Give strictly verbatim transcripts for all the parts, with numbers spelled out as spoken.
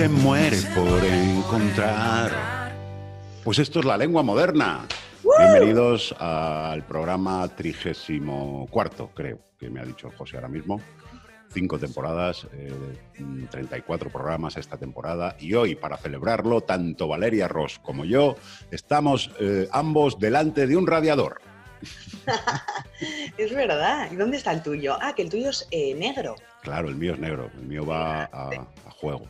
se muere por encontrar. Pues esto es la lengua moderna. ¡Uh! Bienvenidos al programa trigésimo cuarto, creo que me ha dicho José ahora mismo. Cinco temporadas, eh, treinta y cuatro programas esta temporada. Y hoy, para celebrarlo, tanto Valeria Ros como yo estamos eh, ambos delante de un radiador. Es verdad. ¿Y dónde está el tuyo? Ah, que el tuyo es eh, negro. Claro, el mío es negro. El mío va a, a juego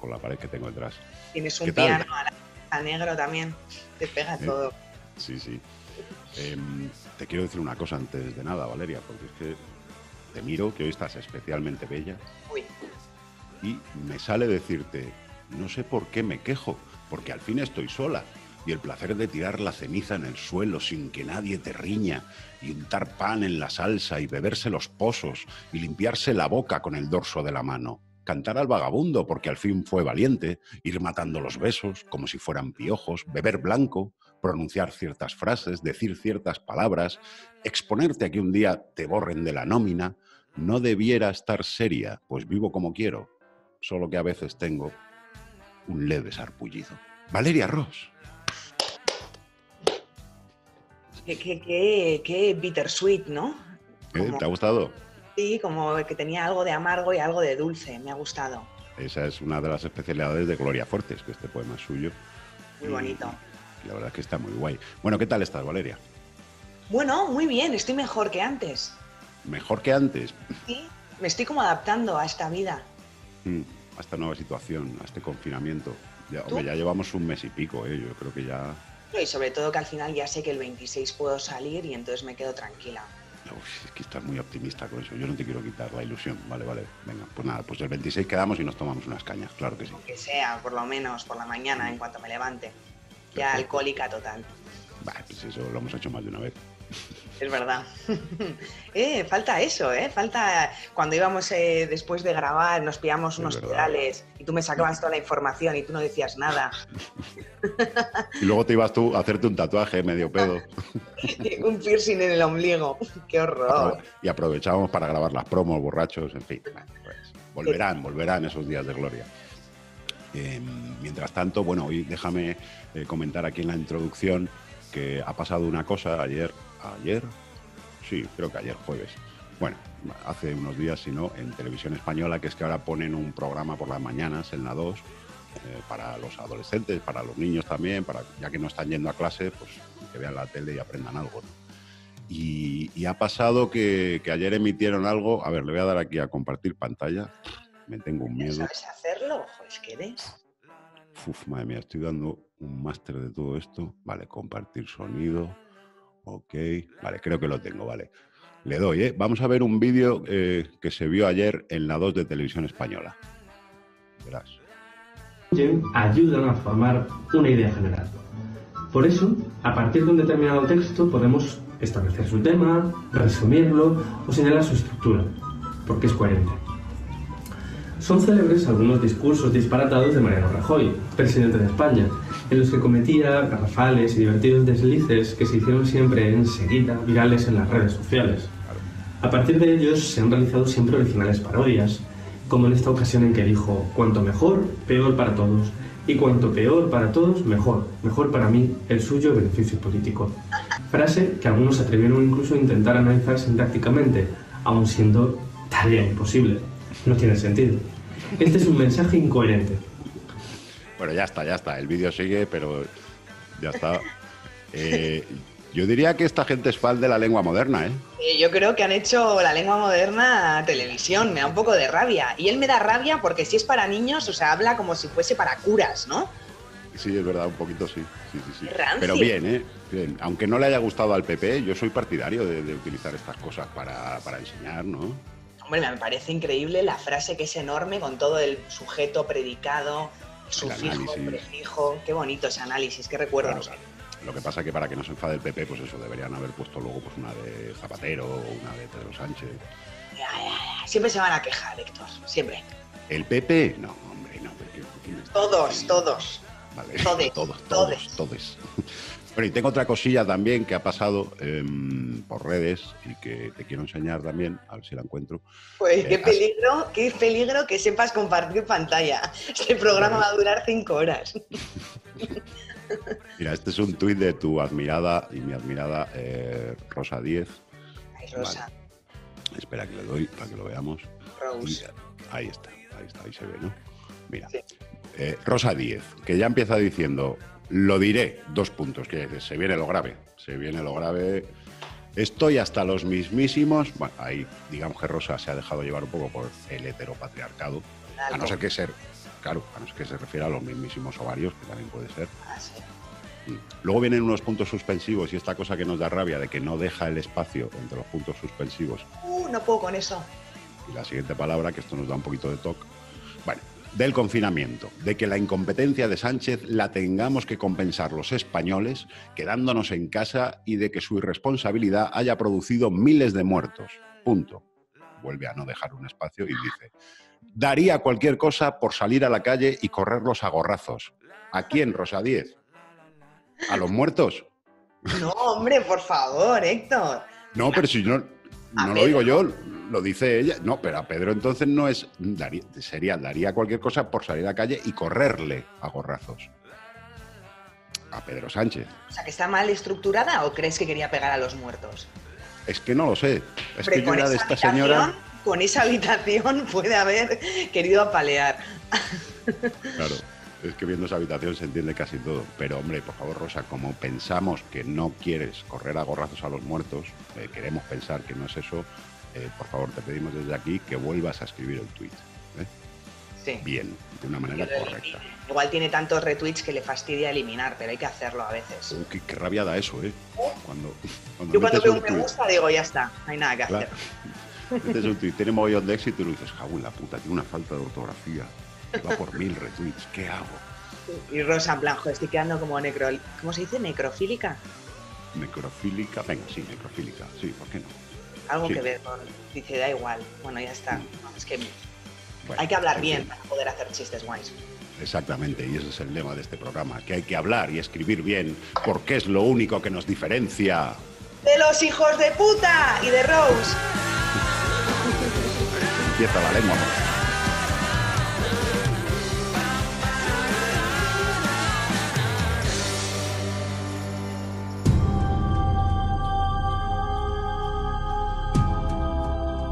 con la pared que tengo detrás. Tienes un piano a, la, a negro también. Te pega eh, todo. Sí, sí. Eh, te quiero decir una cosa antes de nada, Valeria, porque es que te miro, que hoy estás especialmente bella. Uy. Y me sale decirte, no sé por qué me quejo, porque al fin estoy sola. Y el placer de tirar la ceniza en el suelo sin que nadie te riña, y untar pan en la salsa y beberse los pozos y limpiarse la boca con el dorso de la mano. Cantar al vagabundo porque al fin fue valiente, ir matando los besos como si fueran piojos, beber blanco, pronunciar ciertas frases, decir ciertas palabras, exponerte a que un día te borren de la nómina. No debiera estar seria, pues vivo como quiero, solo que a veces tengo un leve sarpullido. Valeria Ros. Qué, qué, qué, qué bittersweet, ¿no? Como, ¿Eh? ¿Te ha gustado? Sí, como que tenía algo de amargo y algo de dulce, me ha gustado. Esa es una de las especialidades de Gloria Fortes, que este poema es suyo. Muy bonito. Y la verdad es que está muy guay. Bueno, ¿qué tal estás, Valeria? Bueno, muy bien, estoy mejor que antes. ¿Mejor que antes? Sí, me estoy como adaptando a esta vida. Mm, a esta nueva situación, a este confinamiento. Ya, hombre, ya llevamos un mes y pico, ¿eh? Yo creo que ya... Y sobre todo que al final ya sé que el veintiséis puedo salir y entonces me quedo tranquila. Uf, es que estás muy optimista con eso. Yo no te quiero quitar la ilusión. Vale, vale. Venga, pues nada, pues el veintiséis quedamos y nos tomamos unas cañas, claro que sí. Aunque sea, por lo menos, por la mañana, en cuanto me levante. Ya perfecto. Alcohólica total. Bah, pues eso lo hemos hecho más de una vez. Es verdad. eh, falta eso, ¿eh? Falta... Cuando íbamos eh, después de grabar, nos pillamos es unos pedales y tú me sacabas toda la información y tú no decías nada. Y luego te ibas tú a hacerte un tatuaje medio pedo. Un piercing en el ombligo. ¡Qué horror! Y aprovechábamos para grabar las promos, borrachos, en fin. Pues, volverán, volverán esos días de gloria. Eh, mientras tanto, bueno, hoy déjame eh, comentar aquí en la introducción que ha pasado una cosa ayer... ¿Ayer? Sí, creo que ayer jueves. Bueno, hace unos días, si no, en Televisión Española, que es que ahora ponen un programa por las mañanas en la dos, eh, para los adolescentes, para los niños también, para, ya que no están yendo a clase, pues que vean la tele y aprendan algo, ¿no? Y, y ha pasado que, que ayer emitieron algo. A ver, le voy a dar aquí a compartir pantalla. Me tengo un miedo. ¿Sabes hacerlo? Pues que eres... Uf, madre mía, estoy dando un máster de todo esto. Vale, compartir sonido... Ok, vale, creo que lo tengo, vale. Le doy, ¿eh? Vamos a ver un vídeo eh, que se vio ayer en la dos de Televisión Española. Verás. Ayudan a formar una idea general. Por eso, a partir de un determinado texto podemos establecer su tema, resumirlo o señalar su estructura, porque es coherente. Son célebres algunos discursos disparatados de Mariano Rajoy, presidente de España, en los que cometía garrafales y divertidos deslices que se hicieron siempre enseguida virales en las redes sociales. A partir de ellos se han realizado siempre originales parodias, como en esta ocasión en que dijo «Cuanto mejor, peor para todos, y cuanto peor para todos, mejor, mejor para mí, el suyo beneficio político». Frase que algunos atrevieron incluso a intentar analizar sintácticamente, aun siendo tarea imposible. No tiene sentido. Este es un mensaje incoherente. Bueno, ya está, ya está. El vídeo sigue, pero ya está. Eh, yo diría que esta gente es fan de la lengua moderna, ¿eh? Eh, yo creo que han hecho la lengua moderna a televisión. Me da un poco de rabia. Y él me da rabia porque si es para niños, o sea, habla como si fuese para curas, ¿no? Sí, es verdad, un poquito sí. sí, sí, sí. Pero bien, ¿eh? Bien. Aunque no le haya gustado al P P, yo soy partidario de, de utilizar estas cosas para, para enseñar, ¿no? Hombre, me parece increíble la frase, que es enorme, con todo el sujeto, predicado, sufijo, prefijo. Qué bonito ese análisis, qué recuerdos. Claro, claro. Lo que pasa es que para que no se enfade el P P, pues eso, deberían haber puesto luego pues una de Zapatero o una de Pedro Sánchez. Ya, ya, ya. Siempre se van a quejar, Héctor, siempre. ¿El P P? No, hombre, no. Porque, porque, porque, todos, todos. Vale. Todes, todos, todos, todos. Bueno, y tengo otra cosilla también que ha pasado eh, por redes y que te quiero enseñar también, a ver si la encuentro. Pues eh, qué peligro, has... qué peligro que sepas compartir pantalla. Este programa va a durar cinco horas. Mira, este es un tuit de tu admirada y mi admirada eh, Rosa Díez. Ay, Rosa. Vale. Espera que le doy para que lo veamos. Rose. Ahí está, ahí está, ahí se ve, ¿no? Mira, sí. eh, Rosa Díez, que ya empieza diciendo, lo diré, dos puntos, que se viene lo grave, se viene lo grave. Estoy hasta los mismísimos. Bueno, ahí digamos que Rosa se ha dejado llevar un poco por el heteropatriarcado, claro. a no ser que ser, claro, a no ser que se refiera a los mismísimos ovarios, que también puede ser. Ah, sí. Luego vienen unos puntos suspensivos y esta cosa que nos da rabia de que no deja el espacio entre los puntos suspensivos. Uh, no puedo con eso. Y la siguiente palabra, que esto nos da un poquito de toque. Bueno, del confinamiento, de que la incompetencia de Sánchez la tengamos que compensar los españoles quedándonos en casa y de que su irresponsabilidad haya producido miles de muertos. Punto. Vuelve a no dejar un espacio y dice, daría cualquier cosa por salir a la calle y correrlos a gorrazos. ¿A quién, Rosa Díez? ¿A los muertos? No, hombre, por favor, Héctor. No, pero si no, no lo digo yo, lo dice ella. No, pero a Pedro entonces no es... Daría, sería, daría cualquier cosa por salir a la calle y correrle a gorrazos. A Pedro Sánchez. O sea, ¿que está mal estructurada o crees que quería pegar a los muertos? Es que no lo sé. Es que yo era de esta señora... Con esa habitación puede haber querido apalear. Claro. Es que viendo esa habitación se entiende casi todo. Pero, hombre, por favor, Rosa, como pensamos que no quieres correr a gorrazos a los muertos, eh, queremos pensar que no es eso, eh, por favor, te pedimos desde aquí que vuelvas a escribir el tuit. ¿eh? Sí. Bien, de una manera pero correcta. Igual tiene tantos retweets que le fastidia eliminar, pero hay que hacerlo a veces. Uh, qué, qué rabia da eso, ¿eh? Cuando, cuando Yo cuando veo un me tuit, gusta digo, ya está, no hay nada que claro. hacer. Este es un tuit, tiene mogollón de éxito y tú dices, jabón, la puta, tiene una falta de ortografía. Va por mil retweets, ¿qué hago? Y Rosa en blanco, estoy quedando como necro... ¿Cómo se dice? ¿Necrofílica? Necrofílica, venga, sí, necrofílica, sí, ¿por qué no? Algo sí. que ver con... Dice, da igual, bueno, ya está. No, es que bueno, hay que hablar bien que... para poder hacer chistes guays. Exactamente, y ese es el lema de este programa, que hay que hablar y escribir bien, porque es lo único que nos diferencia... ¡De los hijos de puta! Y de Rose. Empieza la lengua, ¿no?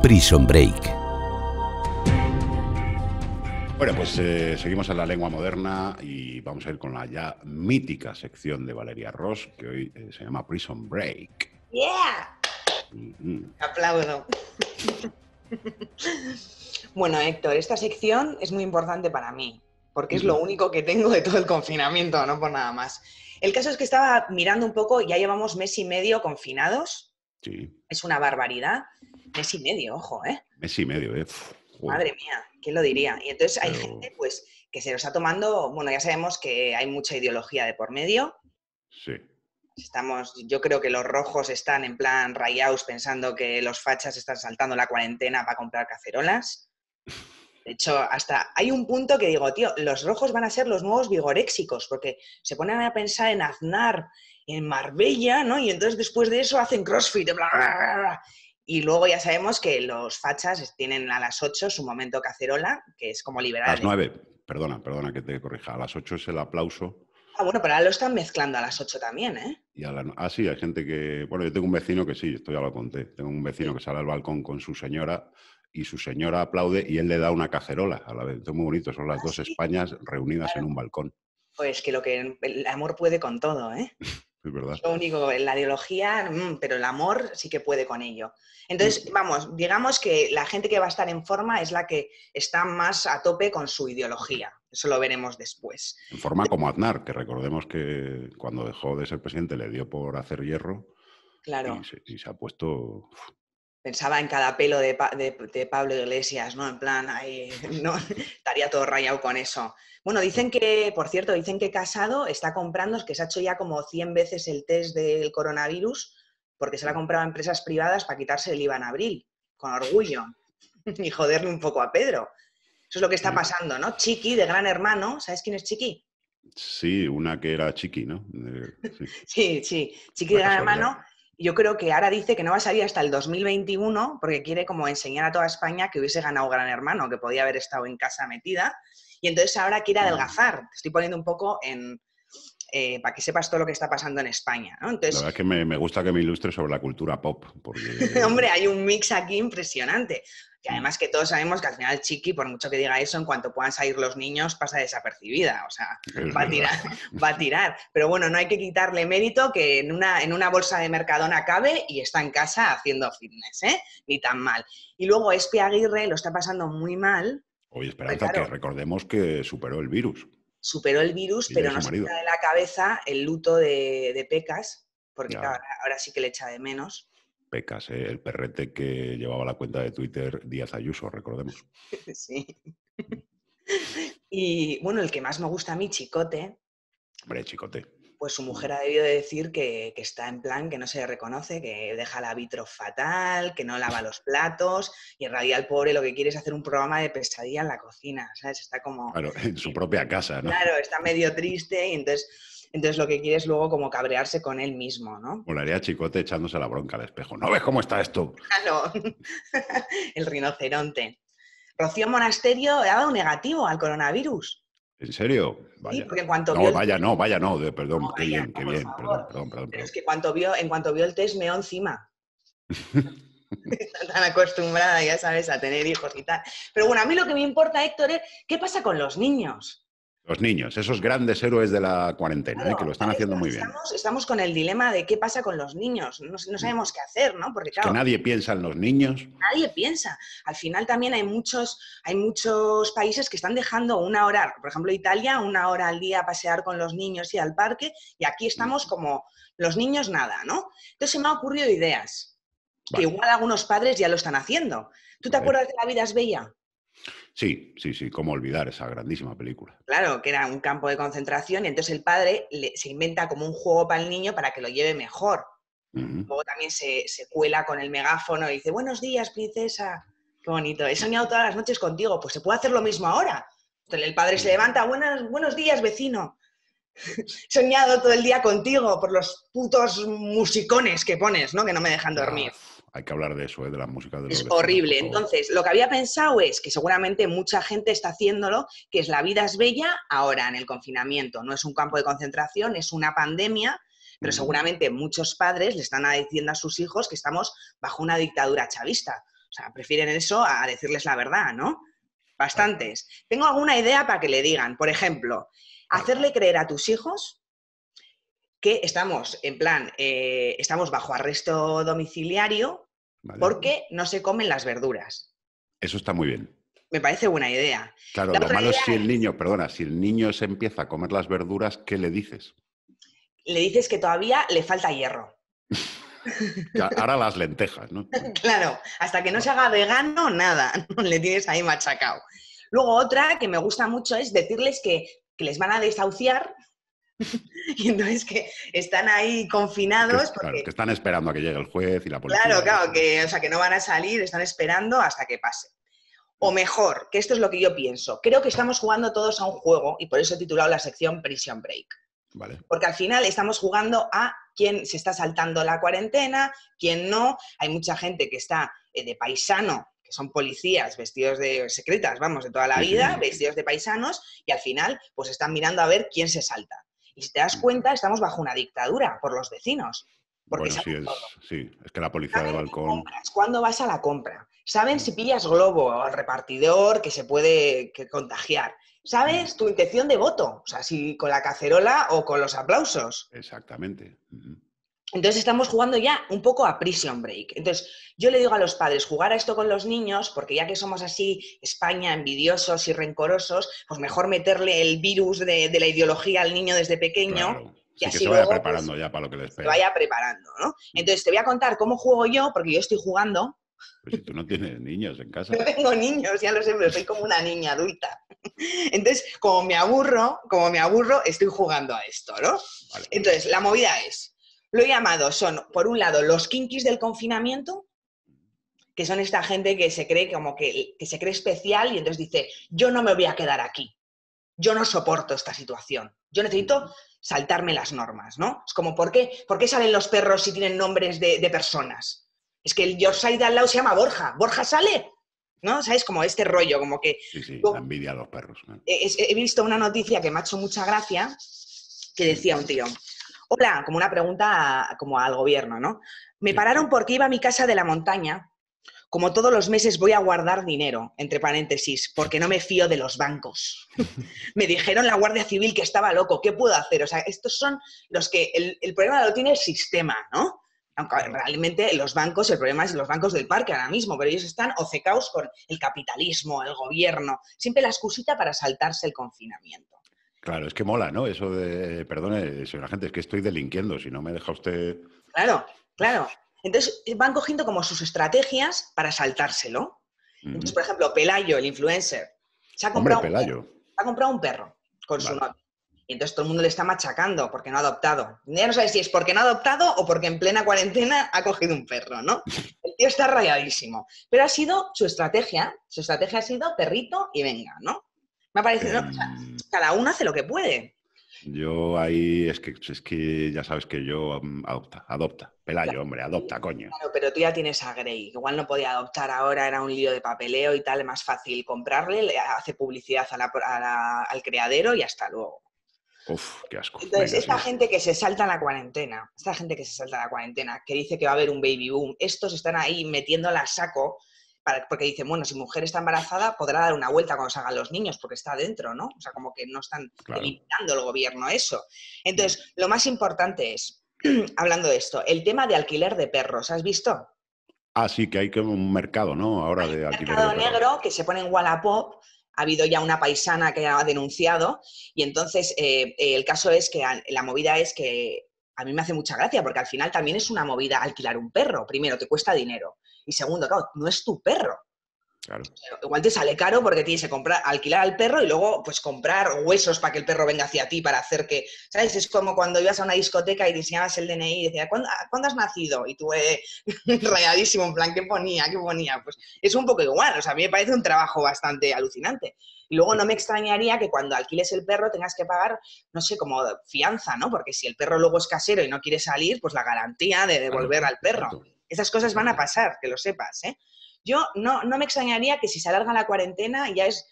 Prison Break. Bueno, pues eh, seguimos en la lengua moderna y vamos a ir con la ya mítica sección de Valeria Ros, que hoy eh, se llama Prison Break. ¡Yeah! Mm-hmm. Aplaudo. Bueno, Héctor, esta sección es muy importante para mí, porque es lo único que tengo de todo el confinamiento, no por nada más. El caso es que estaba mirando un poco, ya llevamos mes y medio confinados. Sí. Es una barbaridad. Mes y medio, ojo, ¿eh? Mes y medio, ¿eh? Joder. Madre mía, ¿quién lo diría? Y entonces hay Pero... gente pues, que se lo está tomando... Bueno, ya sabemos que hay mucha ideología de por medio. Sí. Estamos, yo creo que los rojos están en plan rayados pensando que los fachas están saltando la cuarentena para comprar cacerolas. De hecho, hasta hay un punto que digo, tío, los rojos van a ser los nuevos vigoréxicos, porque se ponen a pensar en Aznar, en Marbella, ¿no? Y entonces después de eso hacen crossfit, bla, bla, bla, bla. Y luego ya sabemos que los fachas tienen a las ocho su momento cacerola, que es como liberar... A las nueve, perdona, perdona que te corrija. A las ocho es el aplauso. Ah, bueno, pero ahora lo están mezclando a las ocho también, ¿eh? Y a la... Ah, sí, hay gente que... Bueno, yo tengo un vecino que sí, esto ya lo conté. Tengo un vecino sí. que sale al balcón con su señora y su señora aplaude y él le da una cacerola a la vez. Esto es muy bonito, son las ¿Ah, dos sí? Españas reunidas claro. en un balcón. Pues que lo que el amor puede con todo, ¿eh? Es verdad. Lo único, la ideología, pero el amor sí que puede con ello. Entonces, vamos, digamos que la gente que va a estar en forma es la que está más a tope con su ideología. Eso lo veremos después. En forma como Aznar, que recordemos que cuando dejó de ser presidente le dio por hacer hierro. Claro. Y se, y se ha puesto... Pensaba en cada pelo de, pa de, de Pablo Iglesias, ¿no? En plan, ay, no, estaría todo rayado con eso. Bueno, dicen que, por cierto, dicen que Casado está comprando, que se ha hecho ya como cien veces el test del coronavirus, porque se lo ha comprado a empresas privadas para quitarse el I V A en abril, con orgullo, y joderle un poco a Pedro. Eso es lo que está pasando, ¿no? Chiqui, de Gran Hermano, ¿sabes quién es Chiqui? Sí, una que era Chiqui, ¿no? Sí, sí, sí. Chiqui de Gran Hermano. Yo creo que ahora dice que no va a salir hasta el dos mil veintiuno porque quiere como enseñar a toda España que hubiese ganado Gran Hermano, que podía haber estado en casa metida. Y entonces ahora quiere adelgazar. Te estoy poniendo un poco en... Eh, para que sepas todo lo que está pasando en España, ¿no? Entonces, la verdad es que me, me gusta que me ilustres sobre la cultura pop. Porque... Hombre, hay un mix aquí impresionante. Y además que todos sabemos que al final Chiqui, por mucho que diga eso, en cuanto puedan salir los niños, pasa desapercibida. O sea, va a, tirar, va a tirar. Pero bueno, no hay que quitarle mérito que en una, en una bolsa de Mercadona cabe y está en casa haciendo fitness, ¿eh? Ni tan mal. Y luego Espe Aguirre lo está pasando muy mal. Oye, Esperanza, claro, que recordemos que superó el virus. Superó el virus, pero no se quita de la cabeza el luto de, de Pecas, porque claro, ahora, ahora sí que le echa de menos. Pecas, ¿eh? El perrete que llevaba la cuenta de Twitter Díaz Ayuso, recordemos. Sí. Y bueno, el que más me gusta a mí, Chicote. Hombre, Chicote. Pues su mujer ha debido de decir que, que está en plan, que no se le reconoce, que deja la vitro fatal, que no lava los platos, y en realidad el pobre lo que quiere es hacer un programa de pesadilla en la cocina, ¿sabes? Está como... Claro, en su propia casa, ¿no? Claro, está medio triste y entonces... Entonces lo que quiere es luego como cabrearse con él mismo, ¿no? Molaría Chicote echándose la bronca al espejo. ¿No ves cómo está esto? Claro. El rinoceronte. Rocío Monasterio ha dado negativo al coronavirus. ¿En serio? Vaya. Sí, porque en cuanto no, vio el... vaya no, vaya no. De, perdón, no, qué vaya, bien, qué bien. Perdón, perdón, perdón, perdón. Pero es que cuanto vio, en cuanto vio el test meó encima. Está tan acostumbrada, ya sabes, a tener hijos y tal. Pero bueno, a mí lo que me importa, Héctor, es qué pasa con los niños. Los niños, esos grandes héroes de la cuarentena, claro, ¿eh? Que lo están haciendo muy bien. Estamos, estamos con el dilema de qué pasa con los niños. No, no sabemos qué hacer, ¿no? Porque claro, es que nadie piensa en los niños. Nadie piensa. Al final también hay muchos, hay muchos países que están dejando una hora, por ejemplo Italia, una hora al día a pasear con los niños y al parque. Y aquí estamos como los niños nada, ¿no? Entonces se me ha ocurrido ideas, vale, que igual algunos padres ya lo están haciendo. ¿Tú te acuerdas de La Vida es Bella? Sí, sí, sí, cómo olvidar esa grandísima película. Claro, que era un campo de concentración y entonces el padre le, se inventa como un juego para el niño para que lo lleve mejor. Uh-huh. Luego también se, se cuela con el megáfono y dice, buenos días, princesa. Qué bonito, he soñado todas las noches contigo, pues se puede hacer lo mismo ahora. Entonces el padre se levanta, buenas, buenos días, vecino. He soñado todo el día contigo por los putos musicones que pones, ¿no? Que no me dejan dormir. Uh-huh. Hay que hablar de eso, ¿eh? De la música. De es horrible. Entonces, lo que había pensado es que seguramente mucha gente está haciéndolo, que es La Vida es Bella ahora en el confinamiento. No es un campo de concentración, es una pandemia, pero mm. seguramente muchos padres le están diciendo a sus hijos que estamos bajo una dictadura chavista. O sea, prefieren eso a decirles la verdad, ¿no? Bastantes. Claro. Tengo alguna idea para que le digan. Por ejemplo, hacerle creer a tus hijos que estamos en plan, eh, estamos bajo arresto domiciliario, vale, porque no se comen las verduras. Eso está muy bien. Me parece buena idea. Claro, lo malo es si el niño, perdona, si el niño se empieza a comer las verduras, ¿qué le dices? Le dices que todavía le falta hierro. Ahora las lentejas, ¿no? Claro, hasta que no se haga vegano, nada, le tienes ahí machacado. Luego otra que me gusta mucho es decirles que, que les van a desahuciar. Y entonces que están ahí confinados que, porque... claro, que están esperando a que llegue el juez y la policía. Claro, claro, que, o sea, que no van a salir, están esperando hasta que pase. O mejor, que esto es lo que yo pienso, creo que estamos jugando todos a un juego y por eso he titulado la sección Prison Break, vale, porque al final estamos jugando a quién se está saltando la cuarentena, quién no. Hay mucha gente que está de paisano, que son policías vestidos de secretas, vamos, de toda la vida, sí, sí, sí, vestidos de paisanos, y al final pues están mirando a ver quién se salta. Y si te das cuenta, estamos bajo una dictadura por los vecinos. Porque bueno, sí, es, todo. Sí, es que la policía de balcón... ¿Cuándo vas a la compra? Saben si pillas globo o al repartidor que se puede que contagiar. ¿Sabes tu intención de voto? O sea, si con la cacerola o con los aplausos. Exactamente. Uh-huh. Entonces estamos jugando ya un poco a Prison Break. Entonces yo le digo a los padres, jugar a esto con los niños, porque ya que somos así, España, envidiosos y rencorosos, pues mejor meterle el virus de, de la ideología al niño desde pequeño. Claro. Y sí, así que se vaya luego, preparando pues, ya para lo que le espera. Se vaya preparando, ¿no? Entonces te voy a contar cómo juego yo, porque yo estoy jugando... Pues si tú no tienes niños en casa. No tengo niños, ya lo sé, pero soy como una niña adulta. Entonces, como me aburro, como me aburro, estoy jugando a esto, ¿no? Vale. Entonces, la movida es... Lo he llamado, son, por un lado, los kinkis del confinamiento, que son esta gente que se cree como que, que se cree especial y entonces dice, yo no me voy a quedar aquí. yo no soporto esta situación, yo necesito saltarme las normas, ¿no? Es como, ¿por qué, ¿Por qué salen los perros si tienen nombres de, de personas? Es que el Yorkshire de al lado se llama Borja, ¿Borja sale? ¿No? ¿Sabes? Como este rollo, como que... Sí, sí, como... envidia a los perros. ¿No? He, he visto una noticia que me ha hecho mucha gracia, que decía un tío, hola, como una pregunta a, como al gobierno, ¿no? Me sí. pararon porque iba a mi casa de la montaña, como todos los meses voy a guardar dinero, entre paréntesis, porque no me fío de los bancos. Me dijeron la Guardia Civil que estaba loco, ¿qué puedo hacer? O sea, estos son los que... El, el problema lo tiene el sistema, ¿no? Aunque realmente los bancos, el problema es los bancos del parque ahora mismo, pero ellos están obcecados con el capitalismo, el gobierno, siempre la excusita para saltarse el confinamiento. Claro, es que mola, ¿no? Eso de... Perdone, señora gente, es que estoy delinquiendo, si no me deja usted... Claro, claro. Entonces van cogiendo como sus estrategias para saltárselo. Entonces, por ejemplo, Pelayo, el influencer, se ha comprado, Hombre, Pelayo. Un, perro, se ha comprado un perro con vale. su novio. Y entonces todo el mundo le está machacando porque no ha adoptado. Ya no sabes si es porque no ha adoptado o porque en plena cuarentena ha cogido un perro, ¿no? El tío está rayadísimo. Pero ha sido su estrategia. Su estrategia ha sido perrito y venga, ¿no? Me ha parecido... Eh... O sea, cada uno hace lo que puede. Yo ahí, es que, es que ya sabes que yo um, adopta, adopta. Pelayo, claro, hombre, adopta, coño. Claro, pero tú ya tienes a Grey. Igual no podía adoptar ahora, era un lío de papeleo y tal, más fácil comprarle, le hace publicidad a la, a la, al criadero y hasta luego. Uf, qué asco. Entonces, Venga, esta sí. gente que se salta en la cuarentena, esta gente que se salta en la cuarentena, que dice que va a haber un baby boom, estos están ahí metiéndola a saco para, porque dicen, bueno, si mujer está embarazada podrá dar una vuelta cuando salgan los niños porque está dentro, ¿no? O sea, como que no están claro. limitando el gobierno eso. Entonces, lo más importante es, hablando de esto, el tema de alquiler de perros, ¿has visto? Ah, sí, que hay como un mercado, ¿no? Ahora de alquiler de perros. Un mercado negro que se pone en Wallapop. Ha habido ya una paisana que ha denunciado y entonces eh, eh, el caso es que a, la movida es que a mí me hace mucha gracia porque al final también es una movida alquilar un perro. Primero, te cuesta dinero y segundo, claro, no es tu perro. Claro. Igual te sale caro porque tienes que comprar, alquilar al perro y luego pues comprar huesos para que el perro venga hacia ti para hacer que... ¿Sabes? Es como cuando ibas a una discoteca y diseñabas el D N I y decías, ¿cuándo, ¿cuándo has nacido? Y tú, eh, rayadísimo, en plan, ¿qué ponía? ¿Qué ponía? Pues es un poco igual, o sea, a mí me parece un trabajo bastante alucinante. Y luego no me extrañaría que cuando alquiles el perro tengas que pagar, no sé, como fianza, ¿no? Porque si el perro luego es casero y no quiere salir, pues la garantía de devolver claro, al perro. Claro. Esas cosas van a pasar, que lo sepas, ¿eh? Yo no, no me extrañaría que si se alarga la cuarentena ya es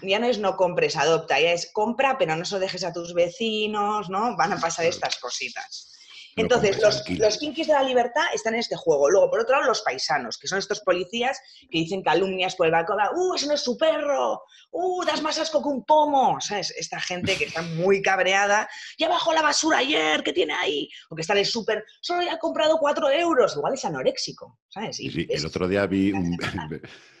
ya no es no compres, adopta, ya es compra, pero no se lo dejes a tus vecinos, ¿no? Van a pasar estas cositas. Entonces, los, los kinkis de la libertad están en este juego. Luego, por otro lado, los paisanos, que son estos policías que dicen calumnias por el balcón. ¡Uh, ese no es su perro! ¡Uh, das más asco que un pomo! ¿Sabes? Esta gente que está muy cabreada. ¡Ya bajó la basura ayer! ¿Qué tiene ahí? O que está en el súper. ¡Solo ya ha comprado cuatro euros! Igual es anoréxico, ¿sabes? Y sí, es... el otro día vi un,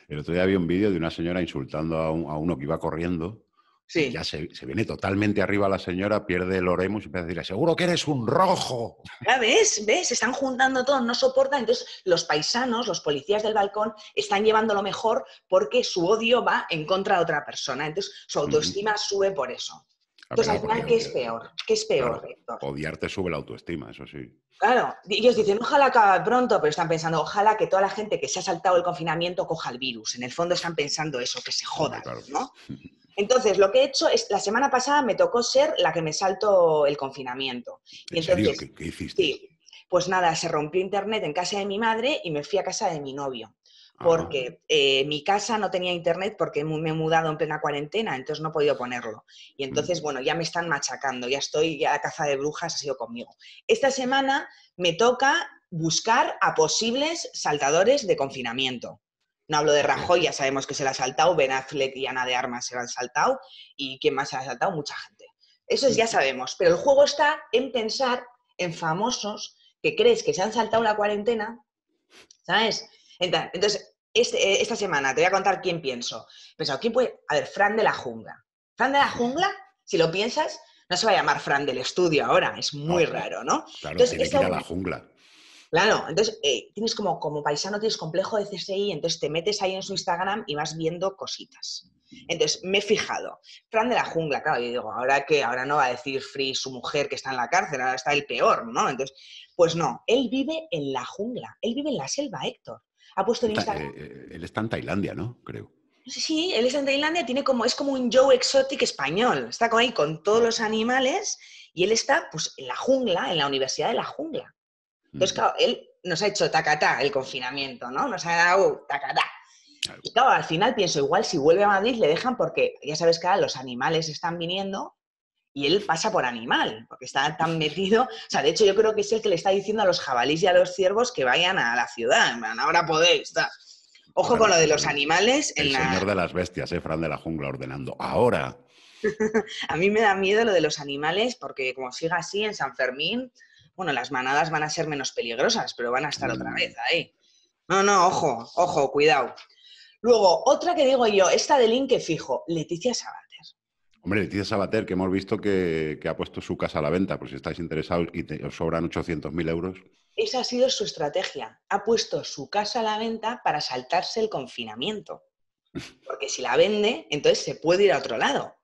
el otro día vi un vídeo de una señora insultando a, un, a uno que iba corriendo. Sí. Ya se, se viene totalmente arriba la señora, pierde el oremos y empieza a decir, seguro que eres un rojo. Ya ves, ves, se están juntando todos, no soportan. Entonces los paisanos, los policías del balcón, están llevando lo mejor porque su odio va en contra de otra persona. Entonces su autoestima uh-huh. sube por eso. Entonces al final, ¿qué es peor? ¿Qué es peor, Héctor? Claro, odiarte sube la autoestima, eso sí. Claro, ellos dicen, ojalá acabe pronto, pero están pensando, ojalá que toda la gente que se ha saltado el confinamiento coja el virus. En el fondo están pensando eso, que se jodan, claro. ¿no? Entonces, lo que he hecho es, la semana pasada me tocó ser la que me saltó el confinamiento. ¿En y entonces, serio? ¿Qué, qué hiciste? Sí, pues nada, se rompió internet en casa de mi madre y me fui a casa de mi novio. Porque eh, mi casa no tenía internet porque me he mudado en plena cuarentena, entonces no he podido ponerlo. Y entonces, bueno, ya me están machacando, ya estoy, ya la caza de brujas ha sido conmigo. Esta semana me toca buscar a posibles saltadores de confinamiento. No hablo de Rajoy, ya sabemos que se la ha saltado, Ben Affleck y Ana de Armas se la han saltado, y ¿quién más se la ha saltado? Mucha gente. Eso ya sabemos, pero el juego está en pensar en famosos que crees que se han saltado la cuarentena, ¿sabes? Entonces, este, esta semana te voy a contar quién pienso. Pensaba, ¿quién puede...? A ver, Fran de la Jungla. Fran de la Jungla, si lo piensas, no se va a llamar Fran del Estudio ahora, es muy no, raro, ¿no? Claro, entonces, tiene esta... que ir a la jungla. Claro, entonces eh, tienes como, como paisano, tienes complejo de C S I, entonces te metes ahí en su Instagram y vas viendo cositas. Entonces me he fijado, Fran de la Jungla, claro, yo digo, ¿ahora qué? Ahora no va a decir Free su mujer que está en la cárcel, ahora está el peor, ¿no? Entonces, pues no, él vive en la jungla, él vive en la selva, Héctor. Ha puesto en Instagram... Eh, eh, él está en Tailandia, ¿no? Creo. Sí, él está en Tailandia, tiene como, es como un Joe Exotic español. Está ahí con todos los animales y él está pues, en la jungla, en la Universidad de la Jungla. Entonces, claro, él nos ha hecho tacatá el confinamiento, ¿no? Nos ha dado tacatá. Claro. Y claro, al final pienso, igual si vuelve a Madrid le dejan porque, ya sabes que ahora los animales están viniendo y él pasa por animal, porque está tan metido. O sea, de hecho yo creo que es el que le está diciendo a los jabalís y a los ciervos que vayan a la ciudad. Ahora podéis, ¿tá? Ojo claro, con lo de los animales. En el la... señor de las bestias, ¿eh? Fran de la Jungla ordenando. ¡Ahora! A mí me da miedo lo de los animales porque como siga así en San Fermín, bueno, las manadas van a ser menos peligrosas, pero van a estar mm. otra vez ahí. No, no, ojo, ojo, cuidado. Luego, otra que digo yo, esta de link que fijo, Leticia Sabater. Hombre, Leticia Sabater, que hemos visto que, que ha puesto su casa a la venta, por si estáis interesados y te, os sobran ochocientos mil euros. Esa ha sido su estrategia. Ha puesto su casa a la venta para saltarse el confinamiento. Porque si la vende, entonces se puede ir a otro lado.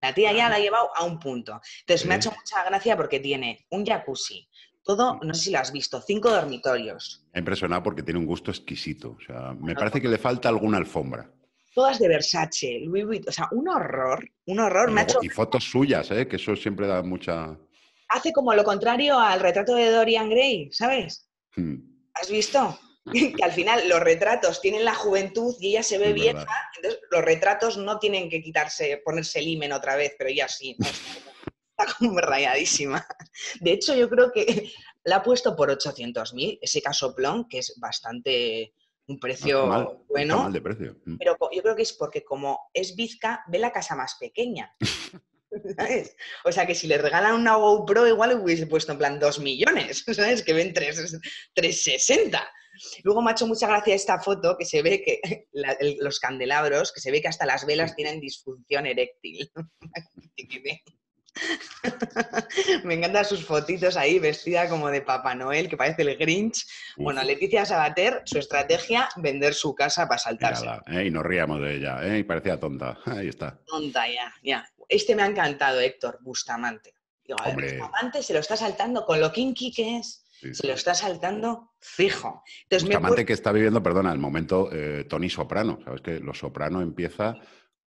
La tía ya la ha llevado a un punto. Entonces ¿sí? me ha hecho mucha gracia porque tiene un jacuzzi, todo, no sé si lo has visto, cinco dormitorios. Me ha impresionado porque tiene un gusto exquisito. O sea, me bueno, parece que le falta alguna alfombra. Todas de Versace, Louis Vuitton, o sea, un horror, un horror. Y, me ha hecho... y fotos suyas, ¿eh? Que eso siempre da mucha... Hace como lo contrario al retrato de Dorian Gray, ¿sabes? Hmm. ¿Has visto? Que al final los retratos tienen la juventud y ella se ve es vieja, verdad. Entonces los retratos no tienen que quitarse, ponerse el himen otra vez, pero ella sí, ¿no? Está como rayadísima. De hecho, yo creo que la ha puesto por ochocientos mil, ese casoplón, que es bastante... un precio mal, bueno, de precio. Pero yo creo que es porque como es bizca, ve la casa más pequeña, ¿sabes? O sea, que si le regalan una GoPro igual hubiese puesto en plan dos millones, ¿sabes? Que ven tres sesenta. Luego me ha hecho mucha gracia esta foto que se ve que la, el, los candelabros, que se ve que hasta las velas tienen disfunción eréctil. Me encantan sus fotitos ahí, vestida como de Papá Noel, que parece el Grinch. Bueno, Leticia Sabater, su estrategia, vender su casa para saltarse. Eh, y nos ríamos de ella, ¿eh? Y parecía tonta. Ahí está. Tonta, ya, ya. Este me ha encantado, Héctor, Bustamante. Digo, a ver, Bustamante se lo está saltando con lo kinky que es. Sí, sí. Se lo está saltando fijo. Entonces, Bustamante me... que está viviendo, perdona, el momento eh, Tony Soprano. Sabes que Los Soprano empieza...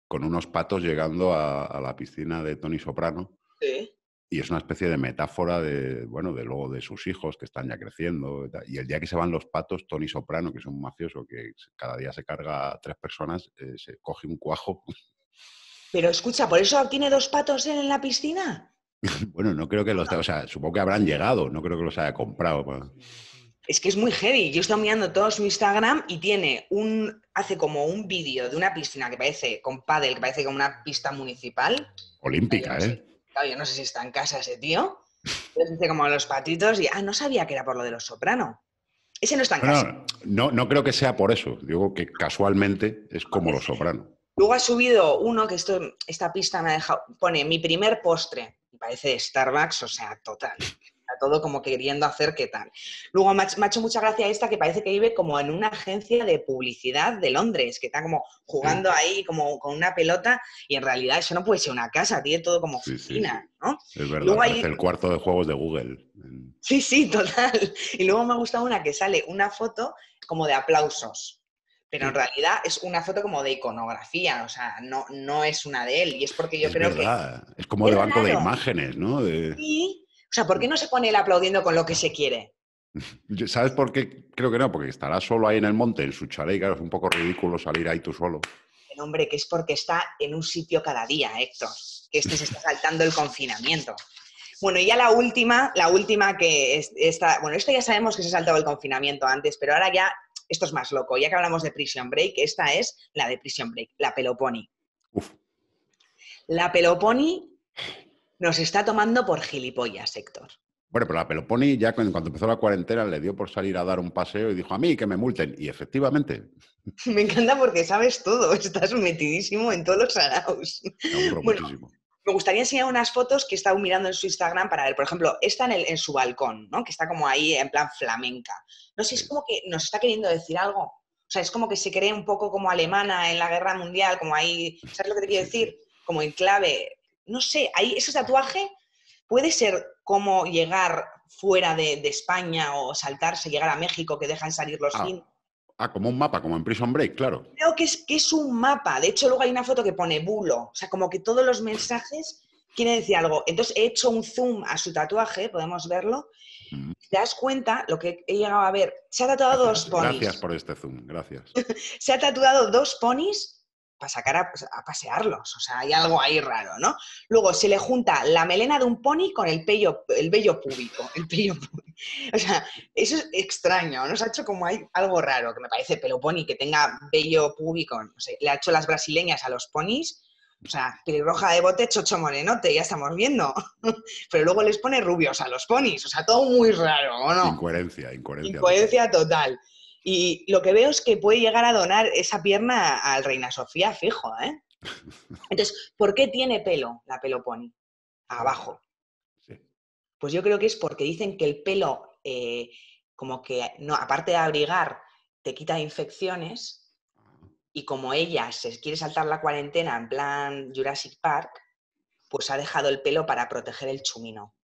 con unos patos llegando a, a la piscina de Tony Soprano. ¿Sí? Y es una especie de metáfora de, bueno, de luego de sus hijos que están ya creciendo. Y el día que se van los patos, Tony Soprano, que es un mafioso que cada día se carga a tres personas, eh, se coge un cuajo. Pero escucha, ¿por eso tiene dos patos en la piscina? Bueno, no creo que los... O sea, supongo que habrán llegado, no creo que los haya comprado. Bueno. Es que es muy heavy. Yo he estado mirando todo su Instagram y tiene un... hace como un vídeo de una piscina que parece con pádel, que parece como una pista municipal. Olímpica, ¿eh? Claro, yo no sé si está en casa ese tío. Entonces dice como los patitos y... Ah, no sabía que era por lo de Los Soprano. Ese no está en no, casa. No, no creo que sea por eso. Digo que casualmente es como Los Soprano. Luego ha subido uno que esto, esta pista me ha dejado... Pone, mi primer postre. Parece Starbucks, o sea, total. Todo como queriendo hacer qué tal. Luego me ha hecho mucha gracia esta que parece que vive como en una agencia de publicidad de Londres, que está como jugando ahí como con una pelota y en realidad eso no puede ser una casa, tiene todo como oficina, ¿no? Es verdad, luego hay... el cuarto de juegos de Google. Sí, sí, total. Y luego me ha gustado una que sale una foto como de aplausos, pero en realidad es una foto como de iconografía, o sea, no, no es una de él y es porque yo es creo verdad. Que... Es como es de banco raro. De imágenes, ¿no? De... Sí. O sea, ¿por qué no se pone él aplaudiendo con lo que se quiere? ¿Sabes por qué? Creo que no, porque estará solo ahí en el monte, en su chalet, y claro, es un poco ridículo salir ahí tú solo. El hombre, que es porque está en un sitio cada día, Héctor, que este se está saltando el confinamiento. Bueno, y ya la última, la última que es, está... Bueno, esta ya sabemos que se ha saltado el confinamiento antes, pero ahora ya, esto es más loco. Ya que hablamos de Prison Break, esta es la de Prison Break, La Peloponi. Uf. La Peloponi... Nos está tomando por gilipollas, Héctor. Bueno, pero la Peloponi ya cuando empezó la cuarentena le dio por salir a dar un paseo y dijo a mí que me multen. Y efectivamente... Me encanta porque sabes todo. Estás metidísimo en todos los saraos. No, bueno, me gustaría enseñar unas fotos que he estado mirando en su Instagram para ver. Por ejemplo, esta en, el, en su balcón, ¿no? Que está como ahí en plan flamenca. No sé, sí. Es como que nos está queriendo decir algo. O sea, es como que se cree un poco como alemana en la guerra mundial, como ahí... ¿Sabes lo que te quiero decir? Sí, sí. Como en clave... No sé, ahí ese tatuaje puede ser como llegar fuera de, de España o saltarse, llegar a México, que dejan salir los ah, Ah, como un mapa, como en Prison Break, claro. Creo que es, que es un mapa. De hecho, luego hay una foto que pone bulo. O sea, como que todos los mensajes quieren decir algo. Entonces, he hecho un zoom a su tatuaje, podemos verlo. Mm. Te das cuenta, lo que he llegado a ver, se ha tatuado gracias, dos ponis. Gracias por este zoom, gracias. Se ha tatuado dos ponis para sacar a, a pasearlos. O sea, hay algo ahí raro, ¿no? Luego se le junta la melena de un pony con el vello, el vello púbico. El vello púbico. O sea, eso es extraño. Nos ha hecho como hay algo raro, que me parece Peloponi, que tenga vello púbico. No sé, le ha hecho las brasileñas a los ponis. O sea, pelirroja de bote, chocho morenote, ya estamos viendo. Pero luego les pone rubios a los ponis. O sea, todo muy raro, ¿o no? Incoherencia, incoherencia. Incoherencia total. Y lo que veo es que puede llegar a donar esa pierna al Reina Sofía, fijo, ¿eh? Entonces, ¿por qué tiene pelo la Peloponi? Abajo. Sí. Pues yo creo que es porque dicen que el pelo, eh, como que, no, aparte de abrigar, te quita infecciones. Y como ella se quiere saltar la cuarentena en plan Jurassic Park, pues ha dejado el pelo para proteger el chumino.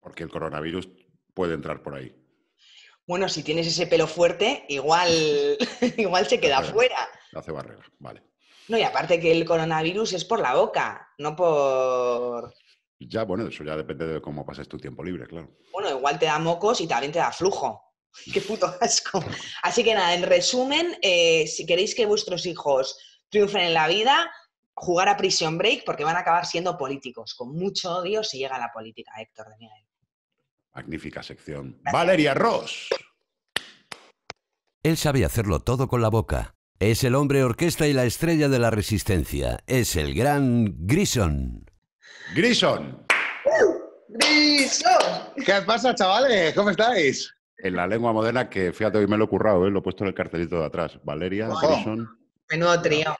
Porque el coronavirus puede entrar por ahí. Bueno, si tienes ese pelo fuerte, igual, igual se queda barrera, fuera. Hace barrera, vale. No, y aparte que el coronavirus es por la boca, no por... Ya, bueno, eso ya depende de cómo pases tu tiempo libre, claro. Bueno, igual te da mocos y también te da flujo. ¡Qué puto asco! Así que nada, en resumen, eh, si queréis que vuestros hijos triunfen en la vida, jugar a Prison Break, porque van a acabar siendo políticos. Con mucho odio se llega a la política, Héctor de Miguel. Magnífica sección. Gracias. ¡Valeria Ros! Él sabe hacerlo todo con la boca. Es el hombre orquesta y la estrella de la resistencia. Es el gran Grison. ¡Grison! Uh, ¡Grison! ¿Qué pasa, chavales? ¿Cómo estáis? En la lengua moderna, que fíjate, hoy me lo he currado, ¿eh? Lo he puesto en el cartelito de atrás. Valeria, wow. Grison... Menudo trío.